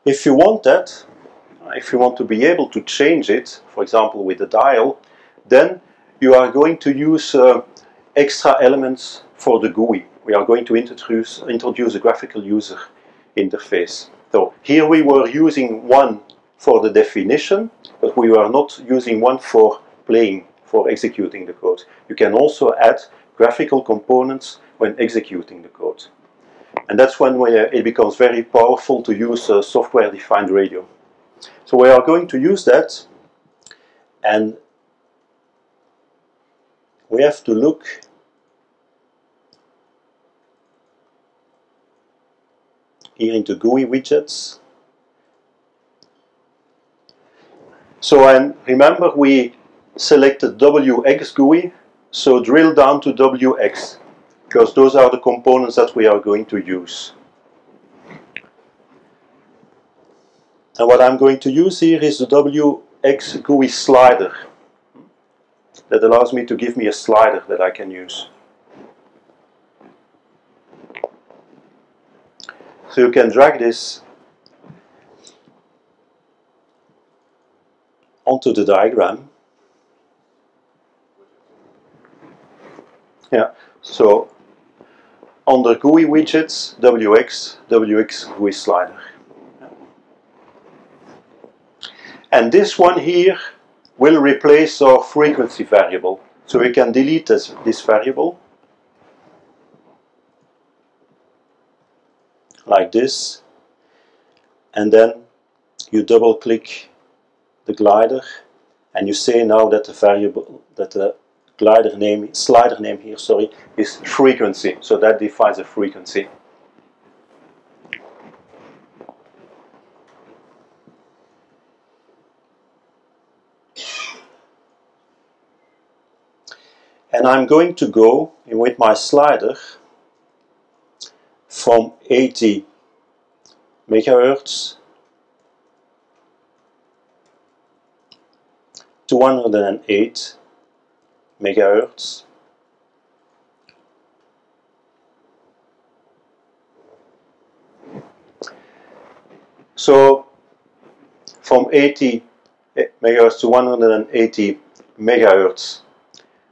If you want that, if you want to be able to change it, for example with the dial, then you are going to use extra elements for the GUI. We are going to introduce a graphical user interface. So here we were using one for the definition, but we were not using one for playing, for executing the code. You can also add graphical components when executing the code. And that's when it becomes very powerful to use software defined radio. So we are going to use that, and we have to look here into GUI widgets. So, and remember we selected WX GUI, so drill down to WX, because those are the components that we are going to use. And what I'm going to use here is the WX GUI slider. That allows me to give me a slider that I can use. So you can drag this onto the diagram. Yeah, so under GUI widgets, WX, WX GUI slider. And this one here will replace our frequency variable. So we can delete this variable. Like this, and then you double click the glider, and you say now that the variable, that the glider name, slider name here, sorry, is frequency. So that defines a frequency. And I'm going to go with my slider from 80 megahertz to 108 megahertz. So from 80 megahertz to 180 megahertz,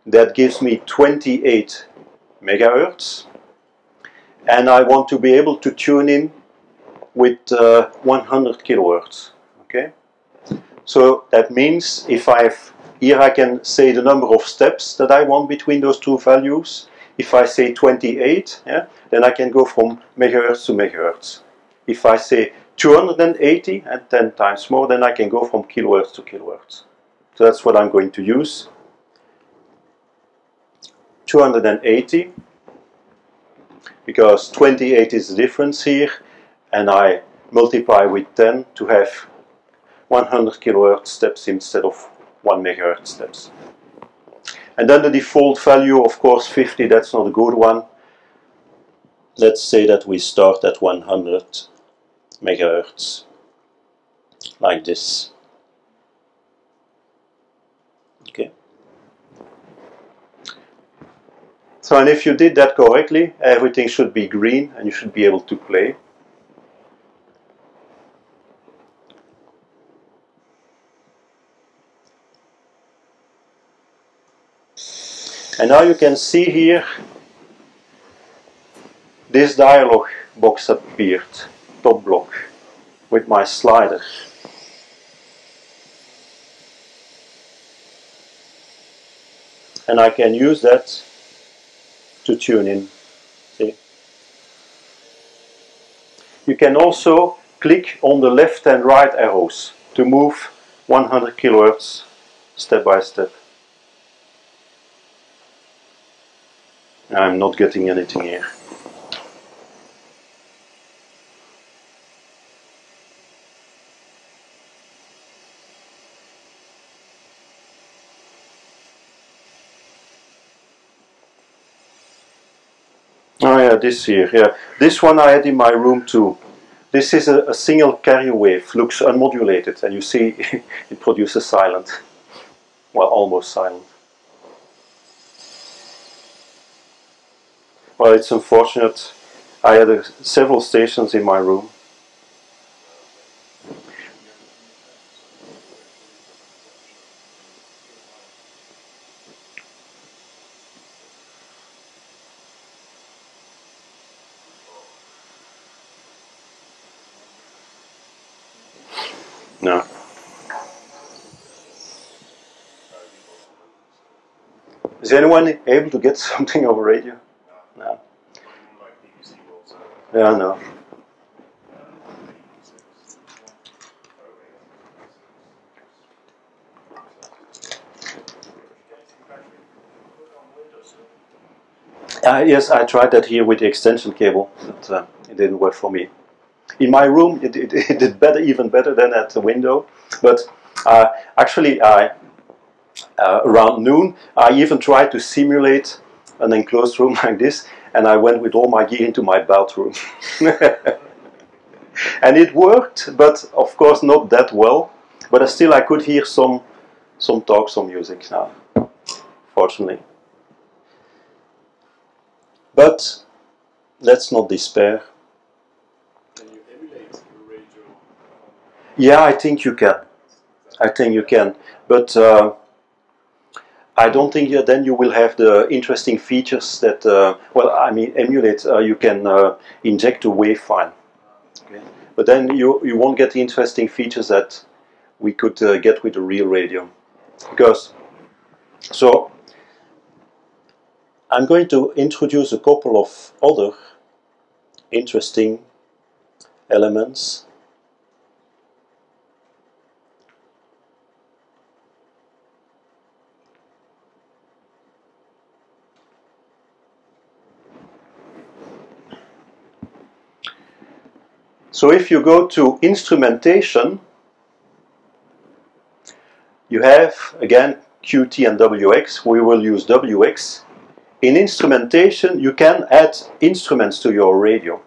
that gives me 28 megahertz. And I want to be able to tune in with 100 kilohertz. Okay, so that means if I have here, I can say the number of steps that I want between those two values. If I say 28, yeah, then I can go from megahertz to megahertz. If I say 280 and 10 times more, then I can go from kilohertz to kilohertz. So that's what I'm going to use. 280. Because 28 is the difference here, and I multiply with 10 to have 100 kilohertz steps instead of 1 megahertz steps. And then the default value, of course, 50, that's not a good one. Let's say that we start at 100 megahertz, like this. Okay. So, and if you did that correctly, everything should be green and you should be able to play. And now you can see here this dialog box appeared, top block, with my slider. And I can use that to tune in. See? You can also click on the left and right arrows to move 100 kilohertz step by step. I'm not getting anything here. Oh yeah, this here, yeah. This one I had in my room too. This is a single carry wave, looks unmodulated, and you see it produces silent. Well, almost silent. Well, it's unfortunate. I had several stations in my room. No. Is anyone able to get something over radio? No. Yeah, no. Yes, I tried that here with the extension cable, but it didn't work for me. In my room, it did better, even better than at the window. But actually, around noon, I even tried to simulate an enclosed room like this, and I went with all my gear into my bathroom. And it worked, but of course not that well. But still I could hear some talk, some music now, fortunately. But let's not despair. Can you emulate the radio? Yeah, I think you can. I think you can. But I don't think then you will have the interesting features that, well, I mean, emulate, you can inject a wave file. Okay. But then you won't get the interesting features that we could get with the real radio. Because, so, I'm going to introduce a couple of other interesting elements. So if you go to instrumentation, you have, again, QT and WX. We will use WX. In instrumentation, you can add instruments to your radio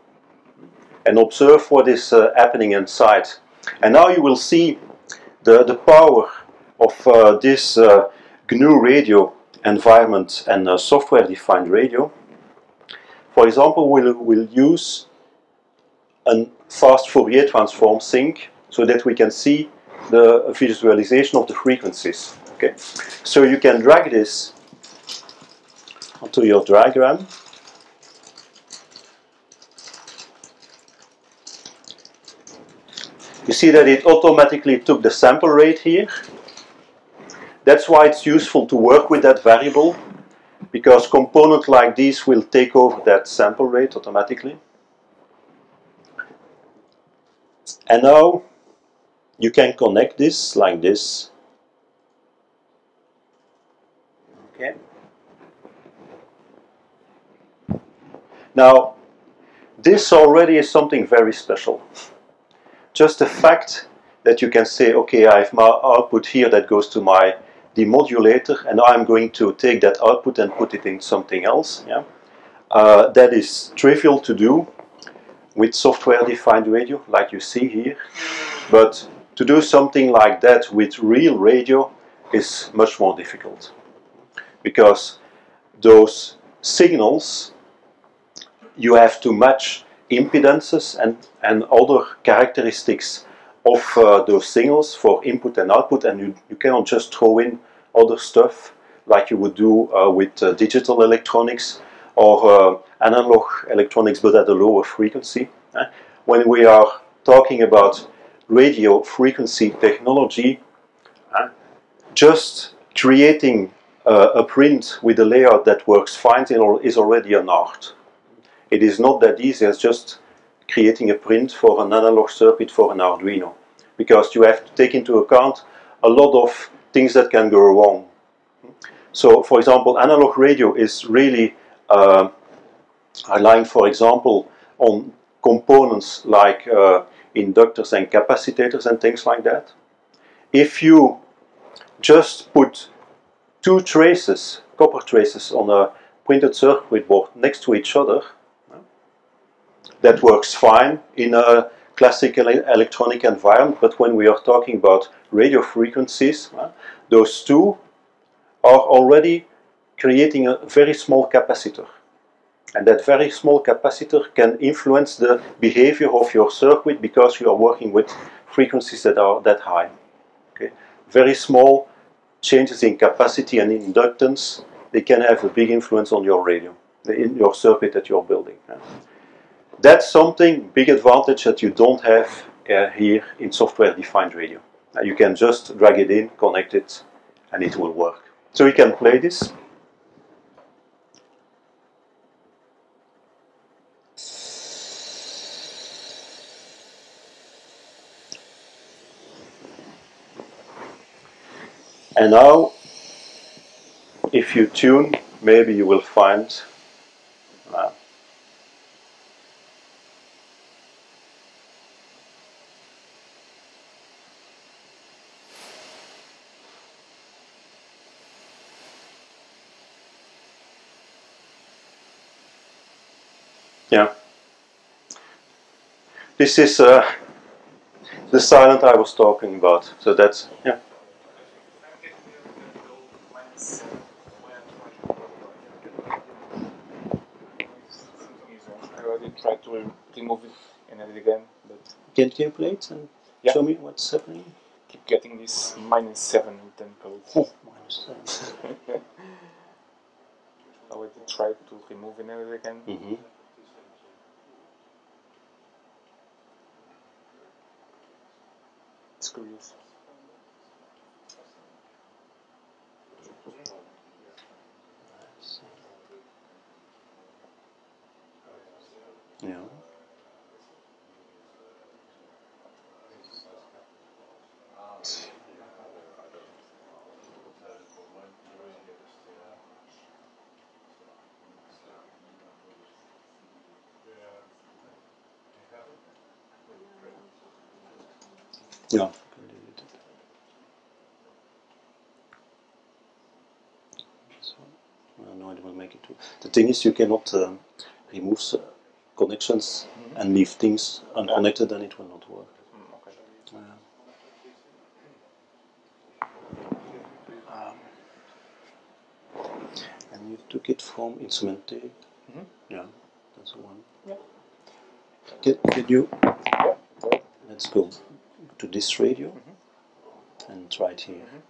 and observe what is happening inside. And now you will see the power of this GNU radio environment and software-defined radio. For example, we'll use a fast Fourier transform sync so that we can see the visualization of the frequencies. Okay, so you can drag this onto your diagram. You see that it automatically took the sample rate here. That's why it's useful to work with that variable, because components like these will take over that sample rate automatically. And now you can connect this like this. Okay. Now, this already is something very special. Just the fact that you can say, okay, I have my output here that goes to my demodulator, and I'm going to take that output and put it in something else. Yeah? That is trivial to do with software-defined radio, like you see here. But to do something like that with real radio is much more difficult, because those signals, you have to match impedances and other characteristics of those signals for input and output, and you cannot just throw in other stuff like you would do with digital electronics or analog electronics, but at a lower frequency. When we are talking about radio frequency technology, just creating a print with a layout that works fine is already an art. It is not that easy as just creating a print for an analog circuit for an Arduino, because you have to take into account a lot of things that can go wrong. So, for example, analog radio is really relying, for example, on components like inductors and capacitors and things like that. If you just put two traces, copper traces, on a printed circuit board next to each other, that works fine in a classic electronic environment, but when we are talking about radio frequencies, those two are already creating a very small capacitor. And that very small capacitor can influence the behavior of your circuit, because you are working with frequencies that are that high. Okay? Very small changes in capacity and inductance, they can have a big influence on your radio, in your circuit that you're building. That's something, big advantage that you don't have here in software-defined radio. You can just drag it in, connect it, and it will work. So you can play this. And now, if you tune, maybe you will find this is the silent I was talking about. So that's, yeah. I already tried to remove it and edit again. But can you play it and show me what's happening? Keep getting this -7 with them codes. Oh, -7. I already tried to remove and edit again. Mm-hmm. Curious. Yeah. Yeah. No, it will make it too. The thing is, you cannot remove connections and leave things unconnected, and it will not work. Okay. And you took it from instrument tape. Mm-hmm. Yeah, that's the one. Yeah. Can you? Yeah. Let's go to this radio and try it here. Mm-hmm.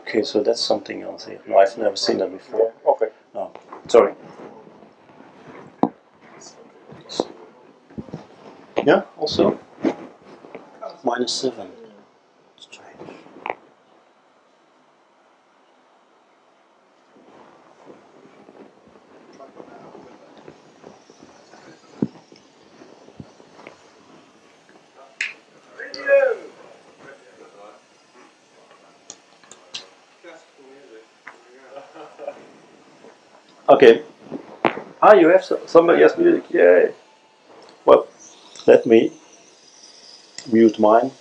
Okay, so that's something else here. No, I've never seen that before. Yeah, okay. No, sorry. Yeah, also -7. Strange. Okay. Ah, you have somebody has music. Yay. Well, let me mute mine.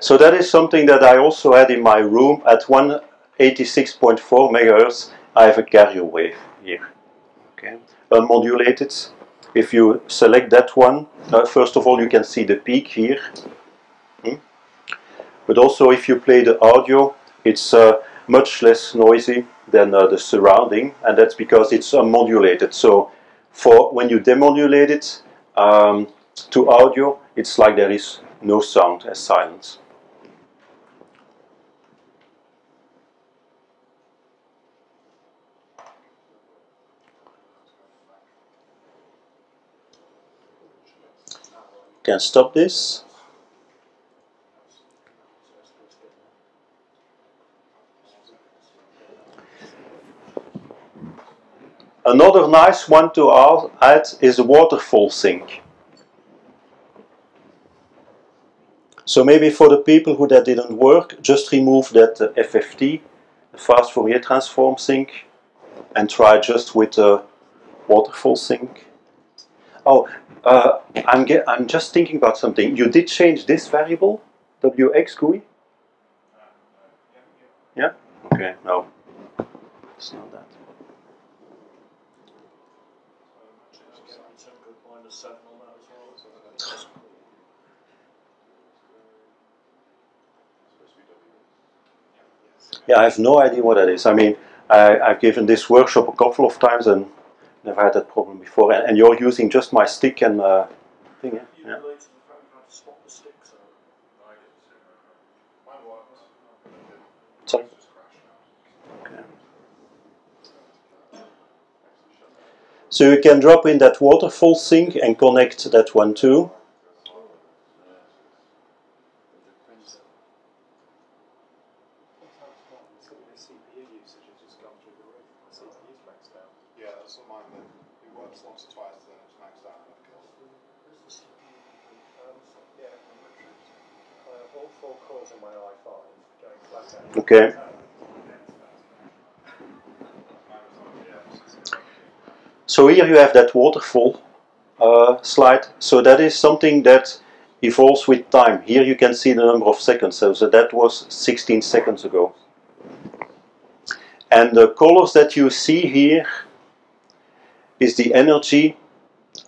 So that is something that I also had in my room at 186.4 megahertz. I have a carrier wave here, okay, unmodulated. If you select that one, first of all, you can see the peak here. But also, if you play the audio, it's much less noisy than the surrounding, and that's because it's unmodulated. So, for when you demodulate it to audio, it's like there is no sound as silence. Can stop this. Another nice one to add is the waterfall sync. So maybe for the people who that didn't work, just remove that FFT, the fast Fourier transform sync, and try just with the waterfall sync. Oh, I'm just thinking about something. You did change this variable, WX GUI? Yeah? Okay, no. It's not that. Yeah, I have no idea what that is. I mean, I've given this workshop a couple of times and never had that problem before. And you're using just my stick and thing. Yeah? Yeah. Sorry. Okay. So you can drop in that waterfall sync and connect that one too. Okay. So here you have that waterfall slide. So that is something that evolves with time. Here you can see the number of seconds. So that was 16 seconds ago. And the colors that you see here is the energy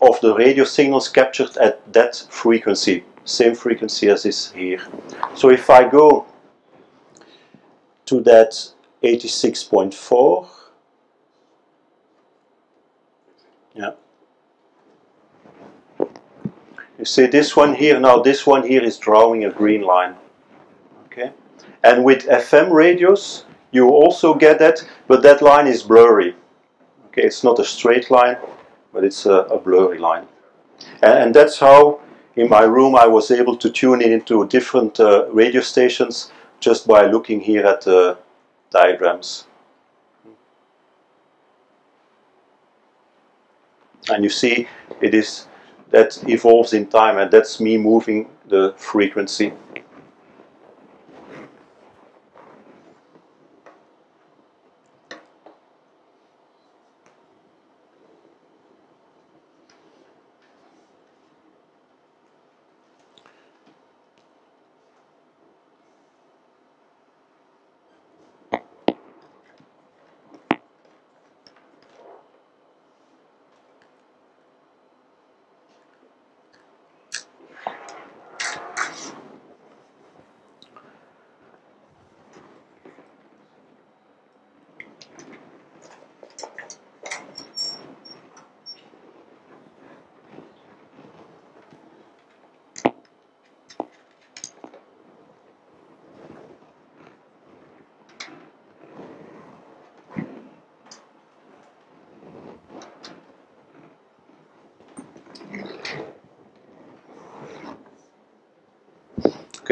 of the radio signals captured at that frequency. Same frequency as is here. So if I go to that 86.4, yeah, you see this one here, now this one here is drawing a green line, okay, and with FM radios you also get that, but that line is blurry, okay, it's not a straight line, but it's a blurry line, and that's how in my room I was able to tune in into different radio stations just by looking here at the diagrams. And you see, it is that evolves in time, and that's me moving the frequency.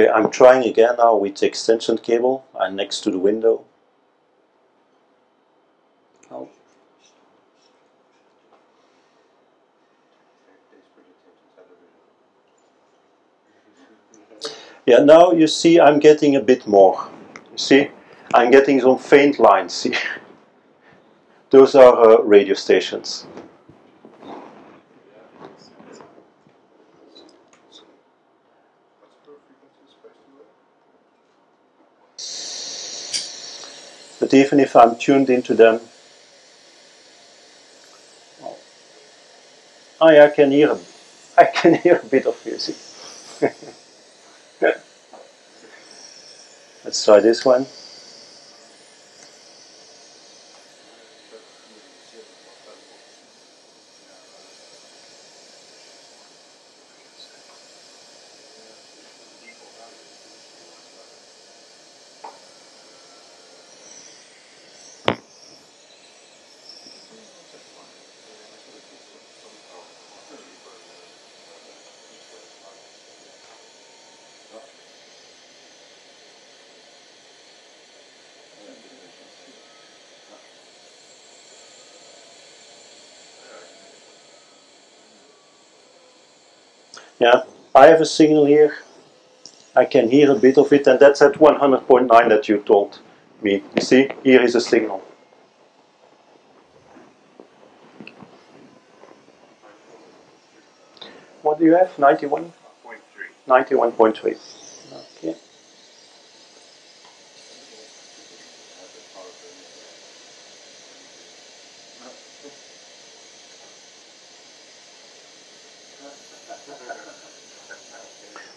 Okay, I'm trying again now with the extension cable and next to the window. Oh. Yeah, now you see I'm getting a bit more. You see, I'm getting some faint lines. See, those are radio stations. But even if I'm tuned into them, I can hear them. I can hear a bit of music. Let's try this one. Yeah, I have a signal here, I can hear a bit of it, and that's at 100.9 that you told me. You see, here is a signal. What do you have? 91.3. 91.3. Okay.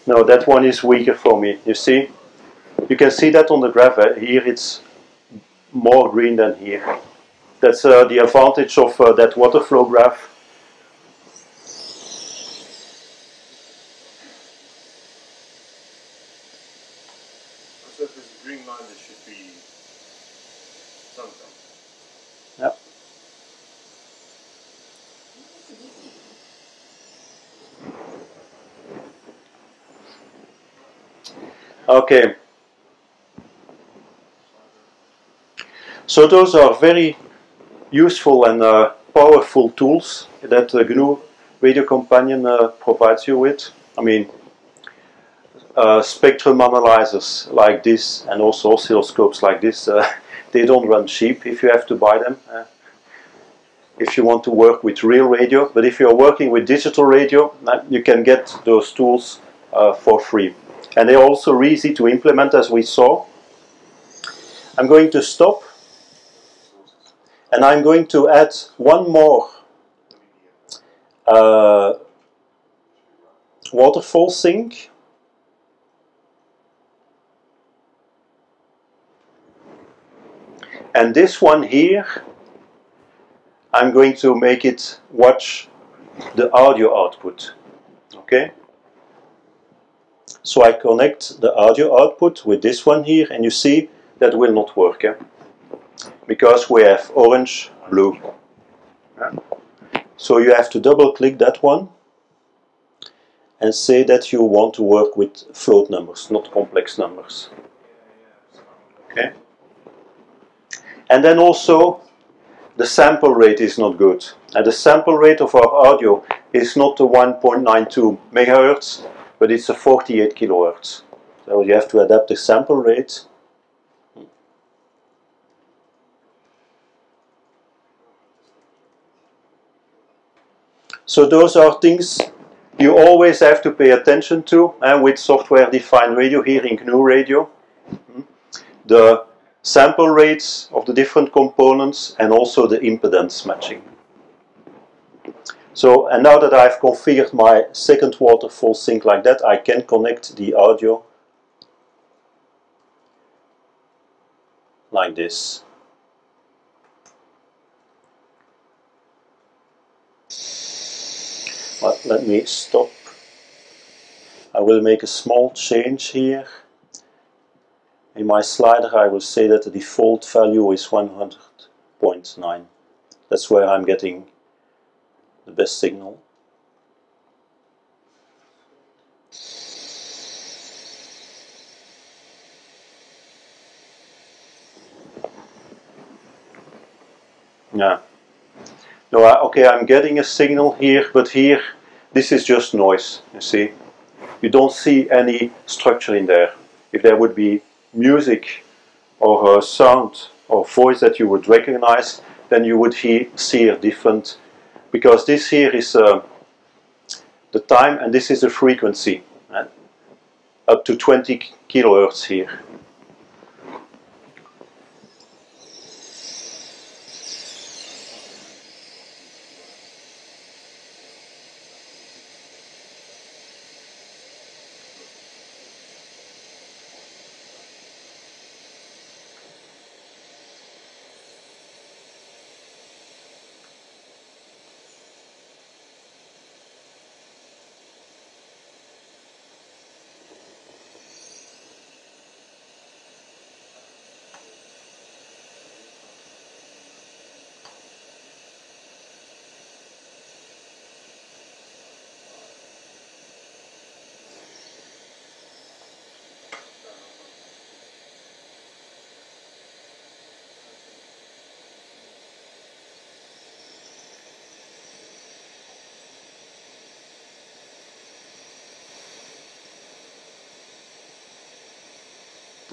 No, that one is weaker for me. You see, you can see that on the graph. Here it's more green than here. That's the advantage of that water flow graph. So if there's a green line, there should be something. Yeah. Okay, so those are very useful and powerful tools that GNU Radio Companion provides you with. I mean, spectrum analyzers like this and also oscilloscopes like this, they don't run cheap if you have to buy them. If you want to work with real radio, but if you're working with digital radio, you can get those tools for free. And they're also really easy to implement, as we saw. I'm going to stop, and I'm going to add one more waterfall sync. And this one here, I'm going to make it watch the audio output. Okay? So I connect the audio output with this one here, and you see that will not work, eh? Because we have orange, blue. Yeah. So you have to double click that one and say that you want to work with float numbers, not complex numbers. Okay. And then also the sample rate is not good. And the sample rate of our audio is not the 1.92 megahertz. But it's a 48 kilohertz, so you have to adapt the sample rate. So those are things you always have to pay attention to, and with software-defined radio here in GNU Radio, the sample rates of the different components and also the impedance matching. So, and now that I've configured my second waterfall sync like that, I can connect the audio like this. But let me stop. I will make a small change here. In my slider, I will say that the default value is 100.9. That's where I'm getting the best signal. Yeah. No, okay, I'm getting a signal here, but here, this is just noise, you see. You don't see any structure in there. If there would be music or sound or voice that you would recognize, then you would see a different, because this here is the time and this is the frequency, right? Up to 20 kilohertz here.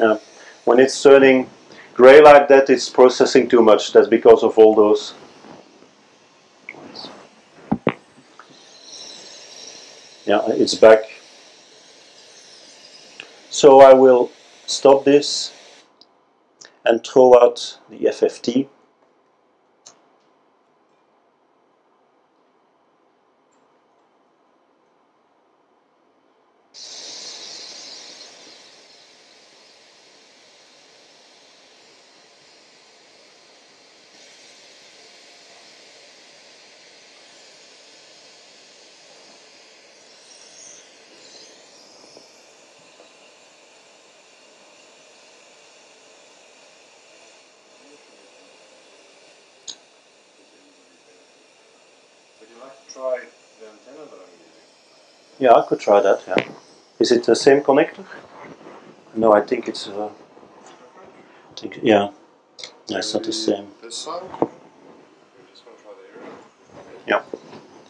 Yeah. When it's turning gray like that, it's processing too much. That's because of all those. Yeah, it's back. So I will stop this and throw out the FFT. Yeah, I could try that, yeah. Is it the same connector? No, I think it's... yeah. No, it's not the same. This side? We just want to try the area. Yeah,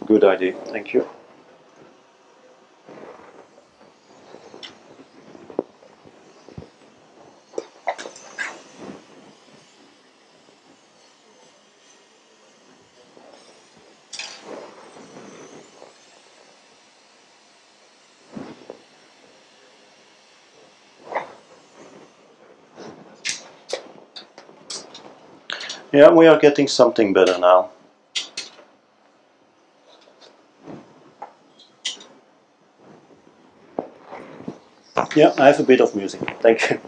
good idea. Thank you. Yeah, we are getting something better now. Yeah, I have a bit of music. Thank you.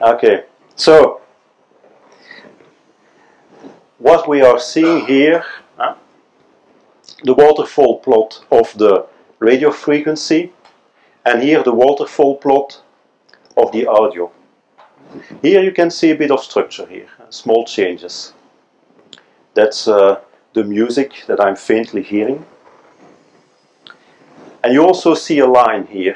Okay, so what we are seeing here, the waterfall plot of the radio frequency, and here the waterfall plot of the audio. Here you can see a bit of structure here, small changes. That's the music that I'm faintly hearing. And you also see a line here.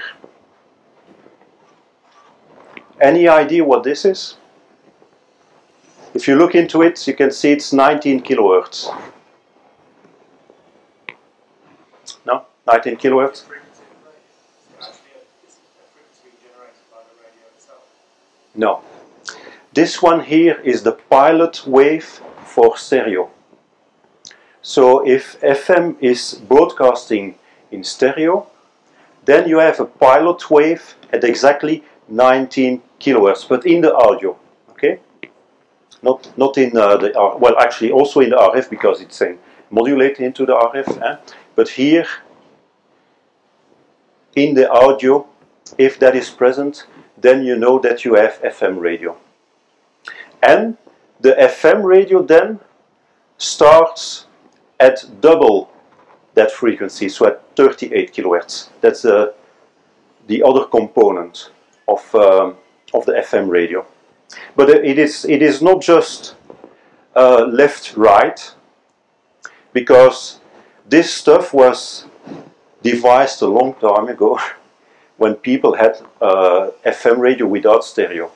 Any idea what this is? If you look into it, you can see it's 19 kilohertz. No? 19 kilohertz? No. This one here is the pilot wave for stereo. So if FM is broadcasting in stereo, then you have a pilot wave at exactly 19 kilohertz, but in the audio, okay? Not in the RF, well, actually also in the RF because it's modulated into the RF, eh? But here in the audio, if that is present, then you know that you have FM radio. And the FM radio then starts at double that frequency, so at 38 kilohertz. That's the other component of the FM radio. But it is not just left, right, because this stuff was devised a long time ago when people had FM radio without stereo.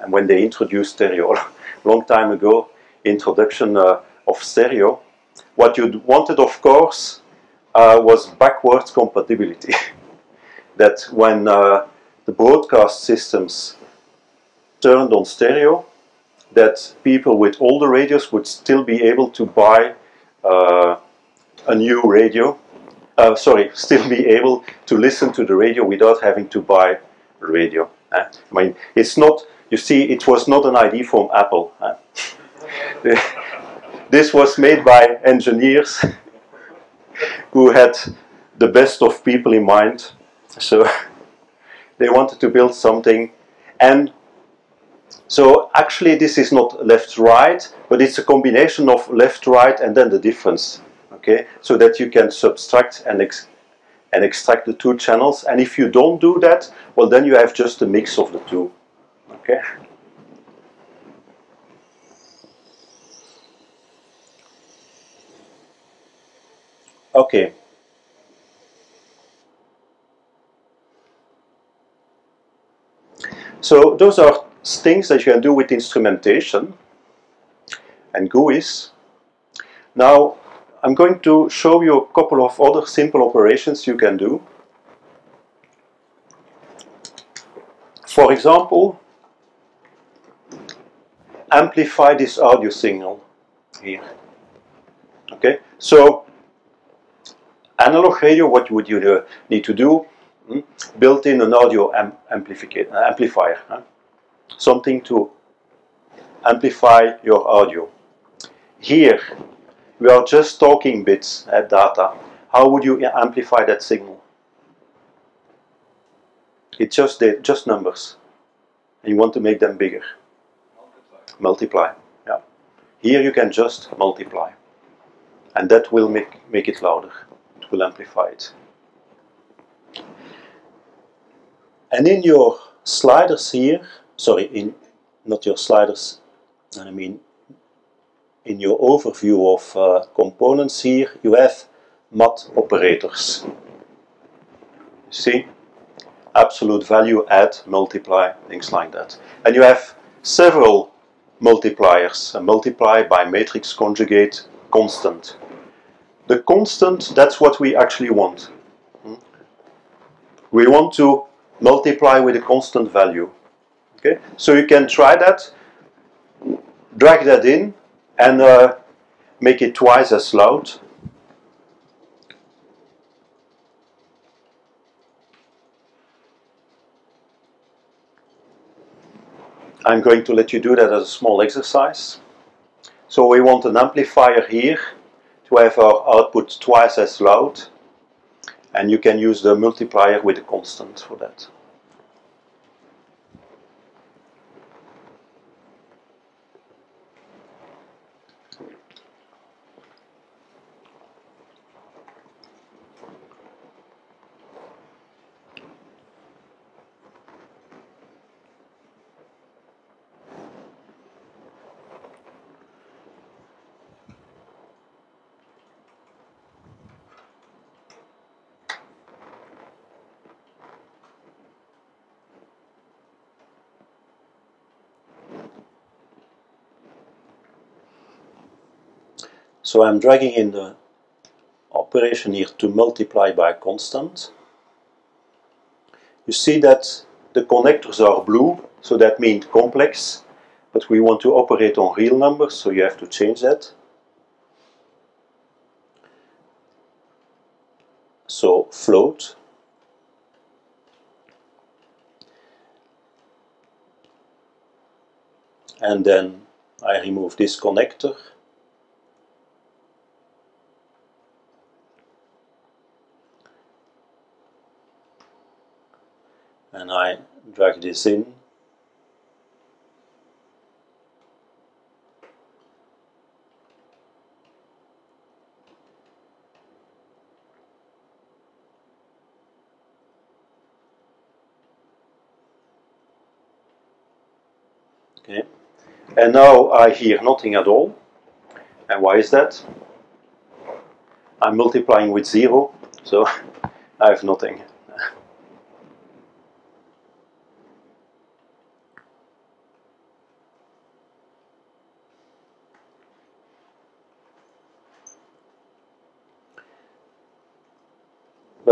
And when they introduced stereo a long time ago, introduction of stereo. What you wanted, of course, was backwards compatibility. That when the broadcast systems turned on stereo, that people with older radios would still be able to buy a new radio. Still be able to listen to the radio without having to buy a radio. I mean, it's not, you see, it was not an idea from Apple. This was made by engineers who had the best of people in mind. So they wanted to build something. And so actually this is not left-right, but it's a combination of left-right and then the difference. Okay? So that you can subtract and extract the two channels. And if you don't do that, well, then you have just a mix of the two. Okay? Okay. So those are things that you can do with instrumentation and GUIs. Now I'm going to show you a couple of other simple operations you can do. For example, amplify this audio signal here. Okay, so analog radio, what would you need to do? Built in an audio amplifier. Something to amplify your audio. Here, we are just talking bits at data. How would you amplify that signal? It's just numbers. And you want to make them bigger. Multiply. Yeah. Here you can just multiply. And that will make it louder. It will amplify it. And in your sliders here, sorry, not your sliders, I mean in your overview of components here, you have MAT operators. See? Absolute value, add, multiply, things like that. And you have several multipliers. Multiply by matrix, conjugate, constant. The constant, that's what we actually want. We want to multiply with a constant value. Okay? So you can try that, drag that in, and make it twice as loud. I'm going to let you do that as a small exercise. So we want an amplifier here to have our output twice as loud, and you can use the multiplier with a constant for that. So I'm dragging in the operation here to multiply by a constant. You see that the connectors are blue, so that means complex, but we want to operate on real numbers, so you have to change that. So float. And then I remove this connector. And I drag this in. Okay. And now I hear nothing at all. And why is that? I'm multiplying with 0, so I have nothing.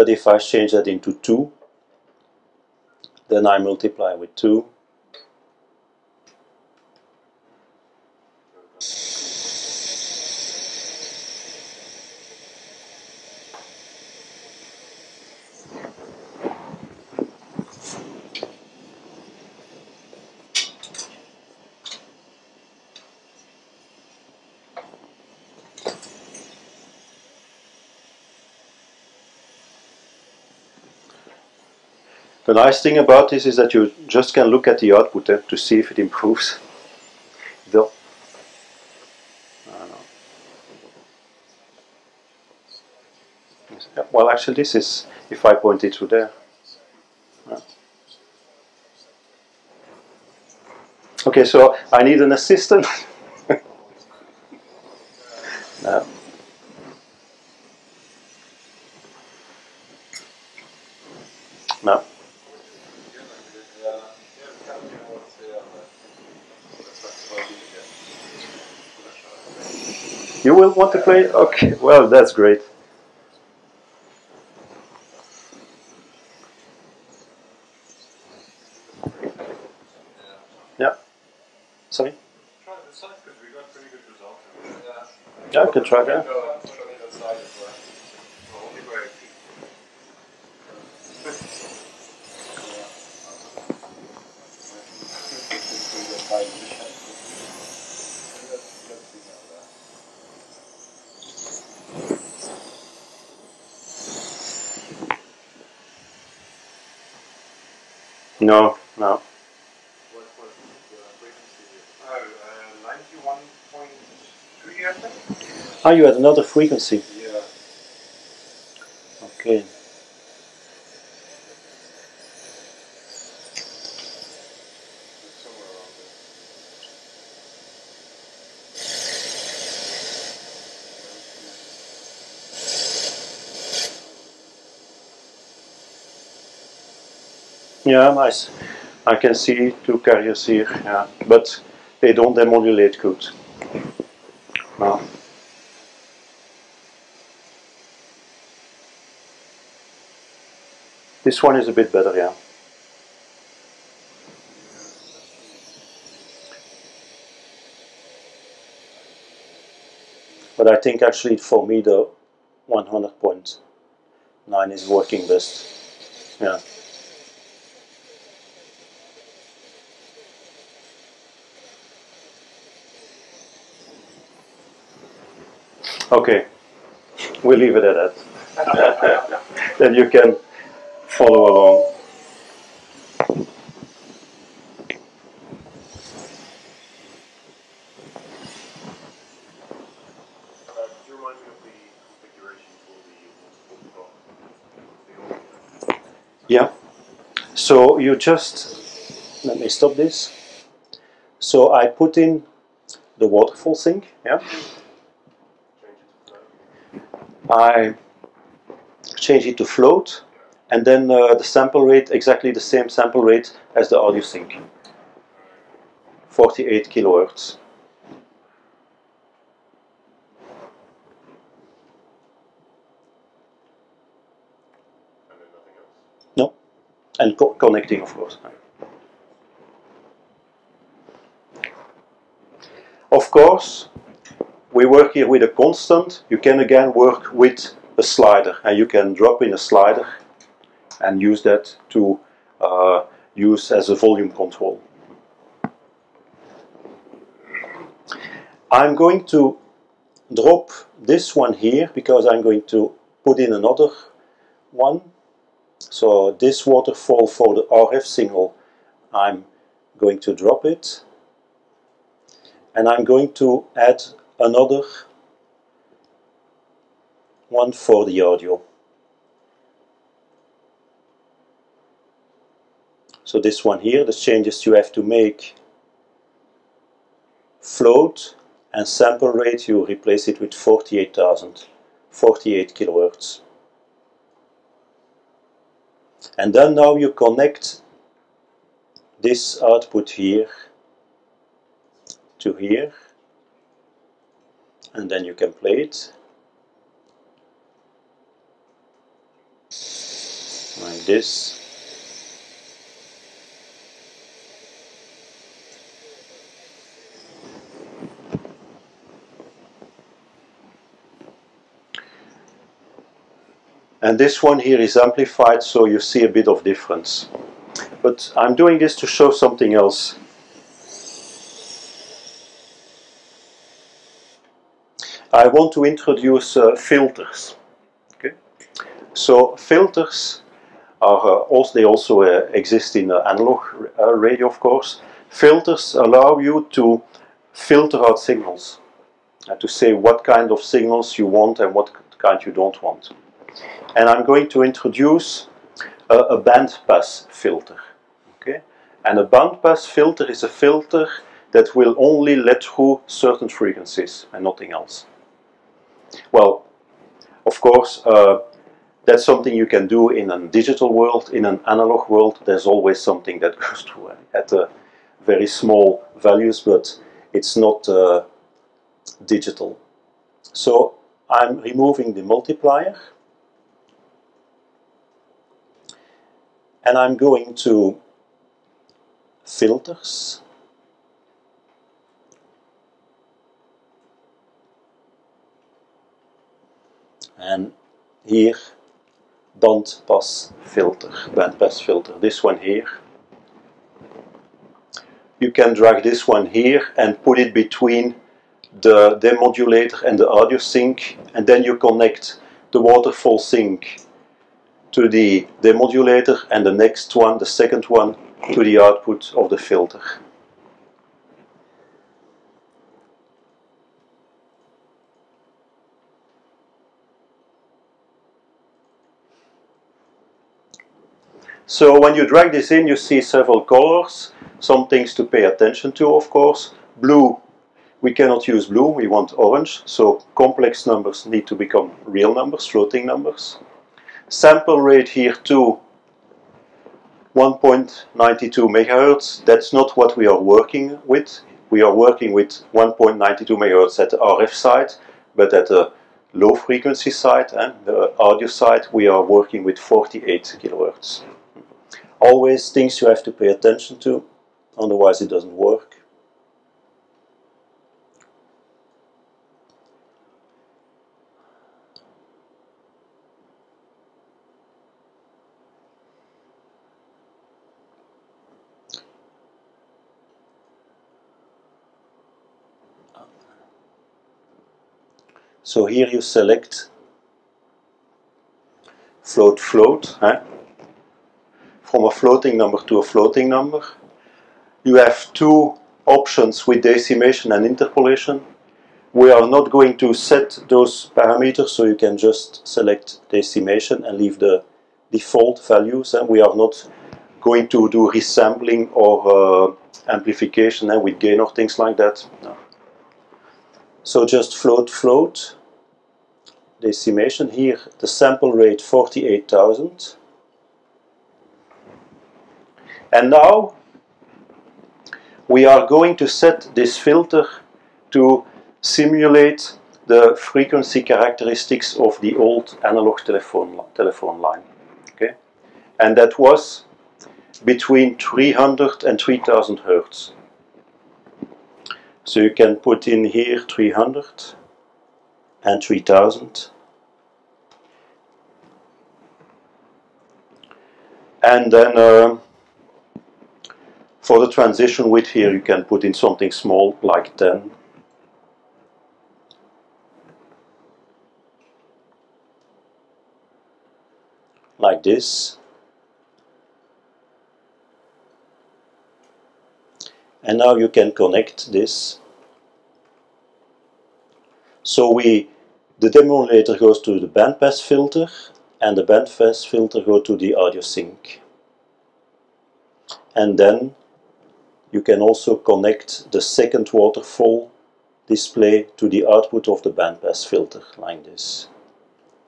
But if I change that into 2, then I multiply with 2. The nice thing about this is that you just can look at the output to see if it improves. Though, well, actually, this is if I point it to there. Okay, so I need an assistant. No. No. You will want to play? Okay, well, that's great. Yeah. Sorry? Try the side because we got pretty good results. Yeah, I can try that. No, no. What was the frequency? 91.3, I think. Ah, you had another frequency. Yeah. Okay. Yeah, nice. I can see 2 carriers here, yeah, but they don't demodulate good. No. This one is a bit better, yeah. But I think actually for me the 100.9 is working best. Yeah. Okay, we'll leave it at that. Then you can follow along. Do you remind me of the configuration for the audio? Yeah, so you just, let me stop this. So I put in the waterfall thing, yeah? I change it to float, and then the sample rate, exactly the same sample rate as the audio sync, 48 kilohertz. And then nothing else? No, and connecting, of course. Of course. We work here with a constant. You can again work with a slider, and you can drop in a slider and use that to use as a volume control. I'm going to drop this one here because I'm going to put in another one. So this waterfall for the RF signal, I'm going to drop it, and I'm going to add another one for the audio. So this one here, the changes you have to make, float and sample rate, you replace it with 48 kilohertz. And then now you connect this output here to here, and then you can play it. like this. And this one here is amplified, so you see a bit of difference. But I'm doing this to show something else. I want to introduce filters. Okay. So filters are also exist in analog radio, of course. Filters allow you to filter out signals and to say what kind of signals you want and what kind you don't want. And I'm going to introduce a bandpass filter. Okay? And a bandpass filter is a filter that will only let through certain frequencies and nothing else. Well, of course, that's something you can do in a digital world. In an analog world, there's always something that goes through at very small values, but it's not digital. So I'm removing the multiplier. And I'm going to filters, and here bandpass filter, this one here. You can drag this one here and put it between the demodulator and the audio sync, and then you connect the waterfall sync to the demodulator, and the next one, the second one, to the output of the filter. So when you drag this in, you see several colors, some things to pay attention to, of course. Blue, we cannot use blue, we want orange, so complex numbers need to become real numbers, floating numbers. Sample rate here to 1.92 megahertz. That's not what we are working with. We are working with 1.92 megahertz at the RF side, but at the low frequency side and the audio side, we are working with 48 kilohertz. Always things you have to pay attention to, otherwise it doesn't work. So here you select float, float, from a floating number to a floating number. You have two options with decimation and interpolation. We are not going to set those parameters, so you can just select decimation and leave the default values. And we are not going to do resampling or amplification with gain or things like that. No. So just float, float. Decimation here, the sample rate 48,000. And now we are going to set this filter to simulate the frequency characteristics of the old analog telephone line. Okay? And that was between 300 and 3000 hertz. So you can put in here 300 and 3000. And then for the transition width here, you can put in something small like 10. Like this. And now you can connect this. So the demodulator goes to the bandpass filter, and the bandpass filter goes to the audio sync. And then you can also connect the second waterfall display to the output of the bandpass filter, like this.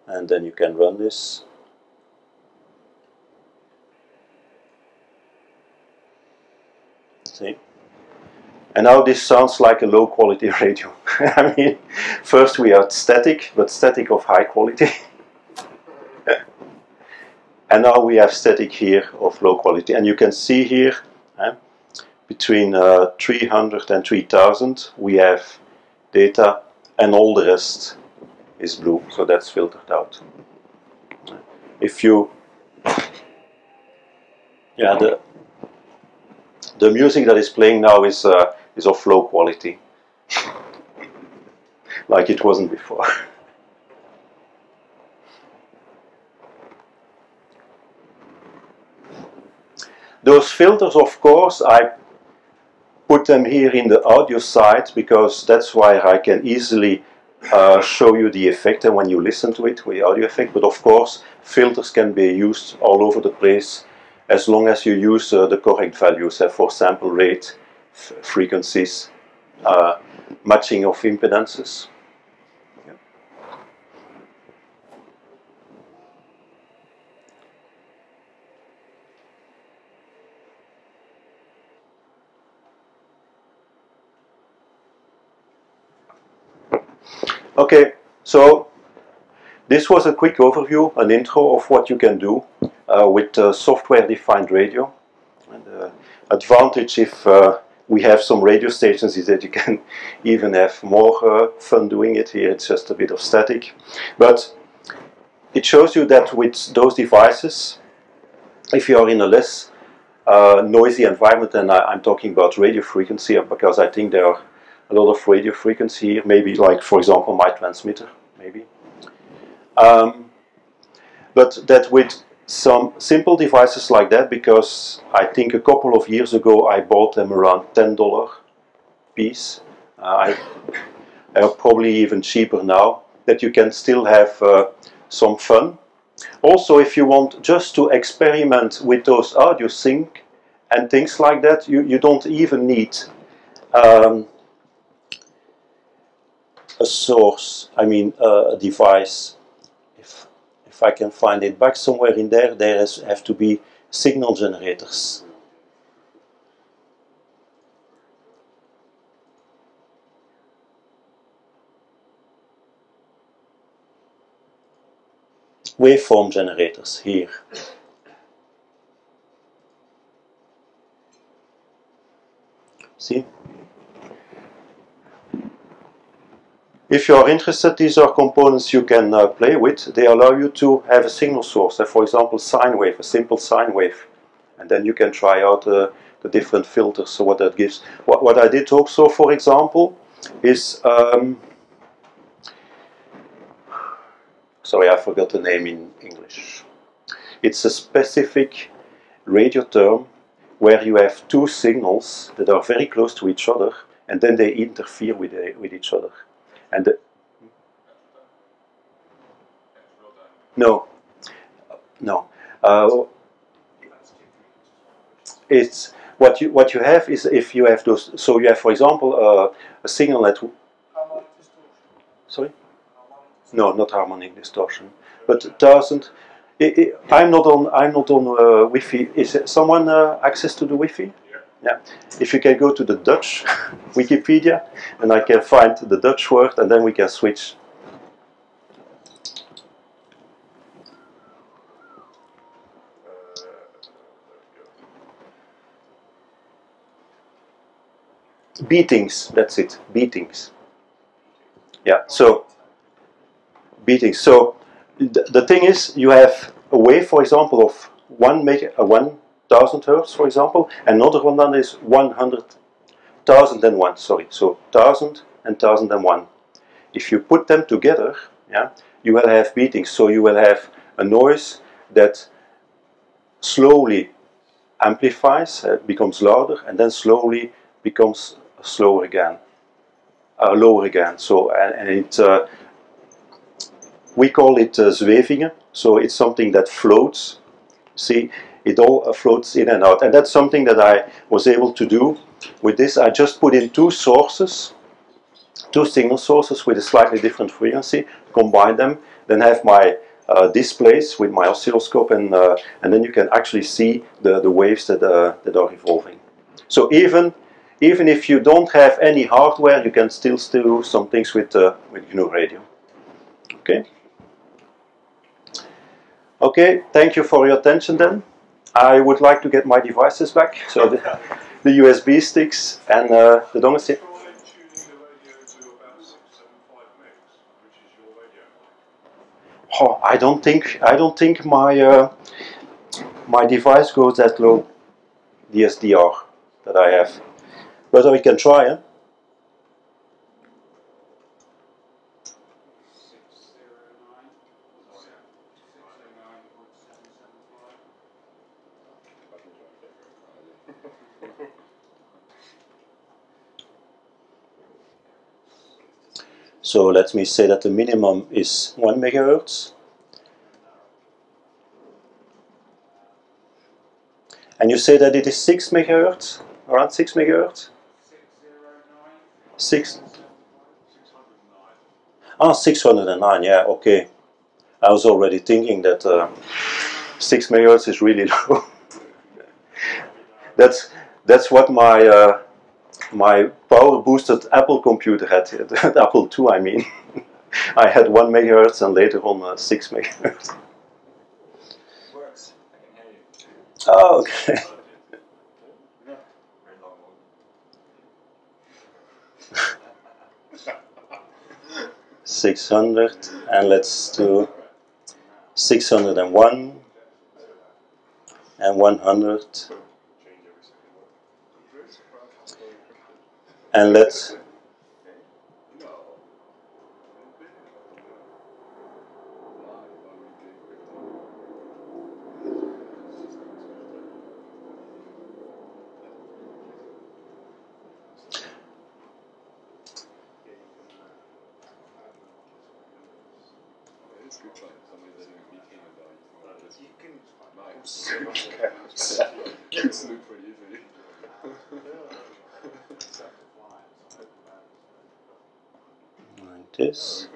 And then you can run this. See? And now this sounds like a low-quality radio. I mean, first we had static, but static of high quality. And now we have static here of low quality. And you can see here between 300 and 3000 we have data, and all the rest is blue, so that's filtered out. If you, yeah, the music that is playing now is of low quality, like it wasn't before. Those filters, of course, I put them here in the audio side because that's why I can easily show you the effect and when you listen to it, the audio effect. But of course, filters can be used all over the place as long as you use the correct values for sample rate, frequencies, matching of impedances. Okay, so this was a quick overview, an intro of what you can do with software-defined radio. And the advantage if we have some radio stations is that you can even have more fun doing it. Here it's just a bit of static. But it shows you that with those devices, if you are in a less noisy environment, and I'm talking about radio frequency because I think there are a lot of radio frequency here, maybe like, for example, my transmitter, maybe. But that with some simple devices like that, because I think a couple of years ago I bought them around $10 piece. They're probably even cheaper now, that you can still have some fun. Also, if you want just to experiment with those audio sync and things like that, you don't even need a source, I mean a device. If I can find it back somewhere in there, have to be signal generators. Waveform generators here. See? If you are interested, these are components you can play with. They allow you to have a signal source, for example, sine wave, a simple sine wave. And then you can try out the different filters, so what that gives. What I did also, for example, is... sorry, I forgot the name in English. It's a specific radio term where you have two signals that are very close to each other, and then they interfere with each other. And it's what you have is if you have those. So you have, for example, a signal that. Sorry. No, not harmonic distortion, but doesn't. I'm not on Wi-Fi. Is someone access to the Wi-Fi? Yeah, if you can go to the Dutch Wikipedia, and I can find the Dutch word, and then we can switch. Beatings, that's it, beatings. Yeah, so, beatings. So, the thing is, you have a wave, for example, of 1,000 hertz, for example, another one that is 1,001. Sorry, so 1,000 and 1,001. If you put them together, yeah, you will have beatings. So you will have a noise that slowly amplifies, becomes louder, and then slowly becomes slower again, lower again. So we call it zwevingen. So it's something that floats. See. It all floats in and out, and that's something that I was able to do with this. I just put in two sources, two signal sources with a slightly different frequency, combine them, then have my displays with my oscilloscope, and then you can actually see the waves that are evolving. So even if you don't have any hardware, you can still do some things with GNU Radio. Okay. Okay, thank you for your attention then. I would like to get my devices back, so the USB sticks and the dongle stick. Oh, I don't think my my device goes that low, the SDR that I have, but we can try it. Eh? So let me say that the minimum is 1 MHz. And you say that it is 6 MHz, around 6 MHz? 609, yeah, okay. I was already thinking that 6 MHz is really low. That's what my my power-boosted Apple computer had, Apple II I mean. I had 1 MHz and later on 6 MHz. Works. I can hear you. Oh, okay. Yeah. 600, and let's do 601 and 100. And let's this.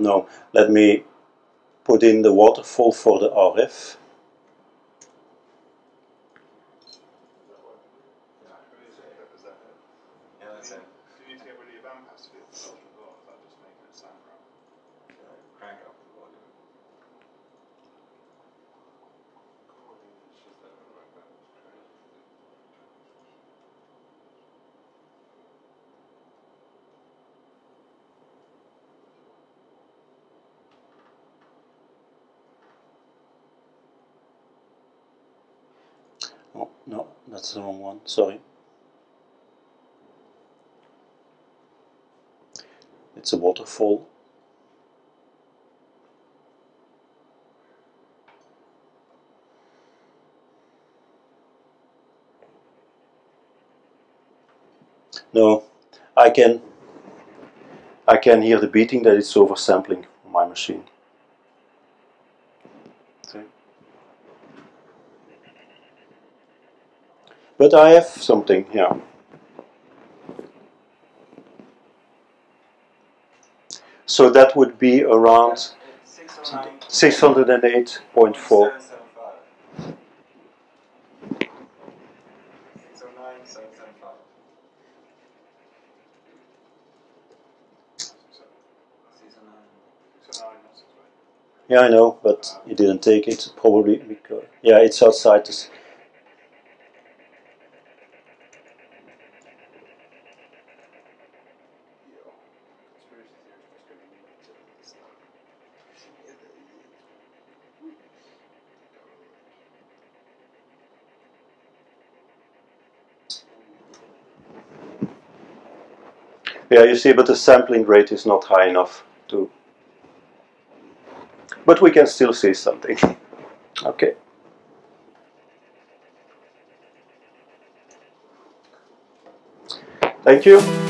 No, let me put in the waterfall for the RF. No, that's the wrong one, sorry. It's a waterfall. No, I can hear the beating that it's oversampling on my machine. But I have something here. So that would be around 608.4. Yeah, I know, but it didn't take it. Probably because, yeah, it's outside this. Yeah, you see, but the sampling rate is not high enough to. But we can still see something. Okay. Thank you.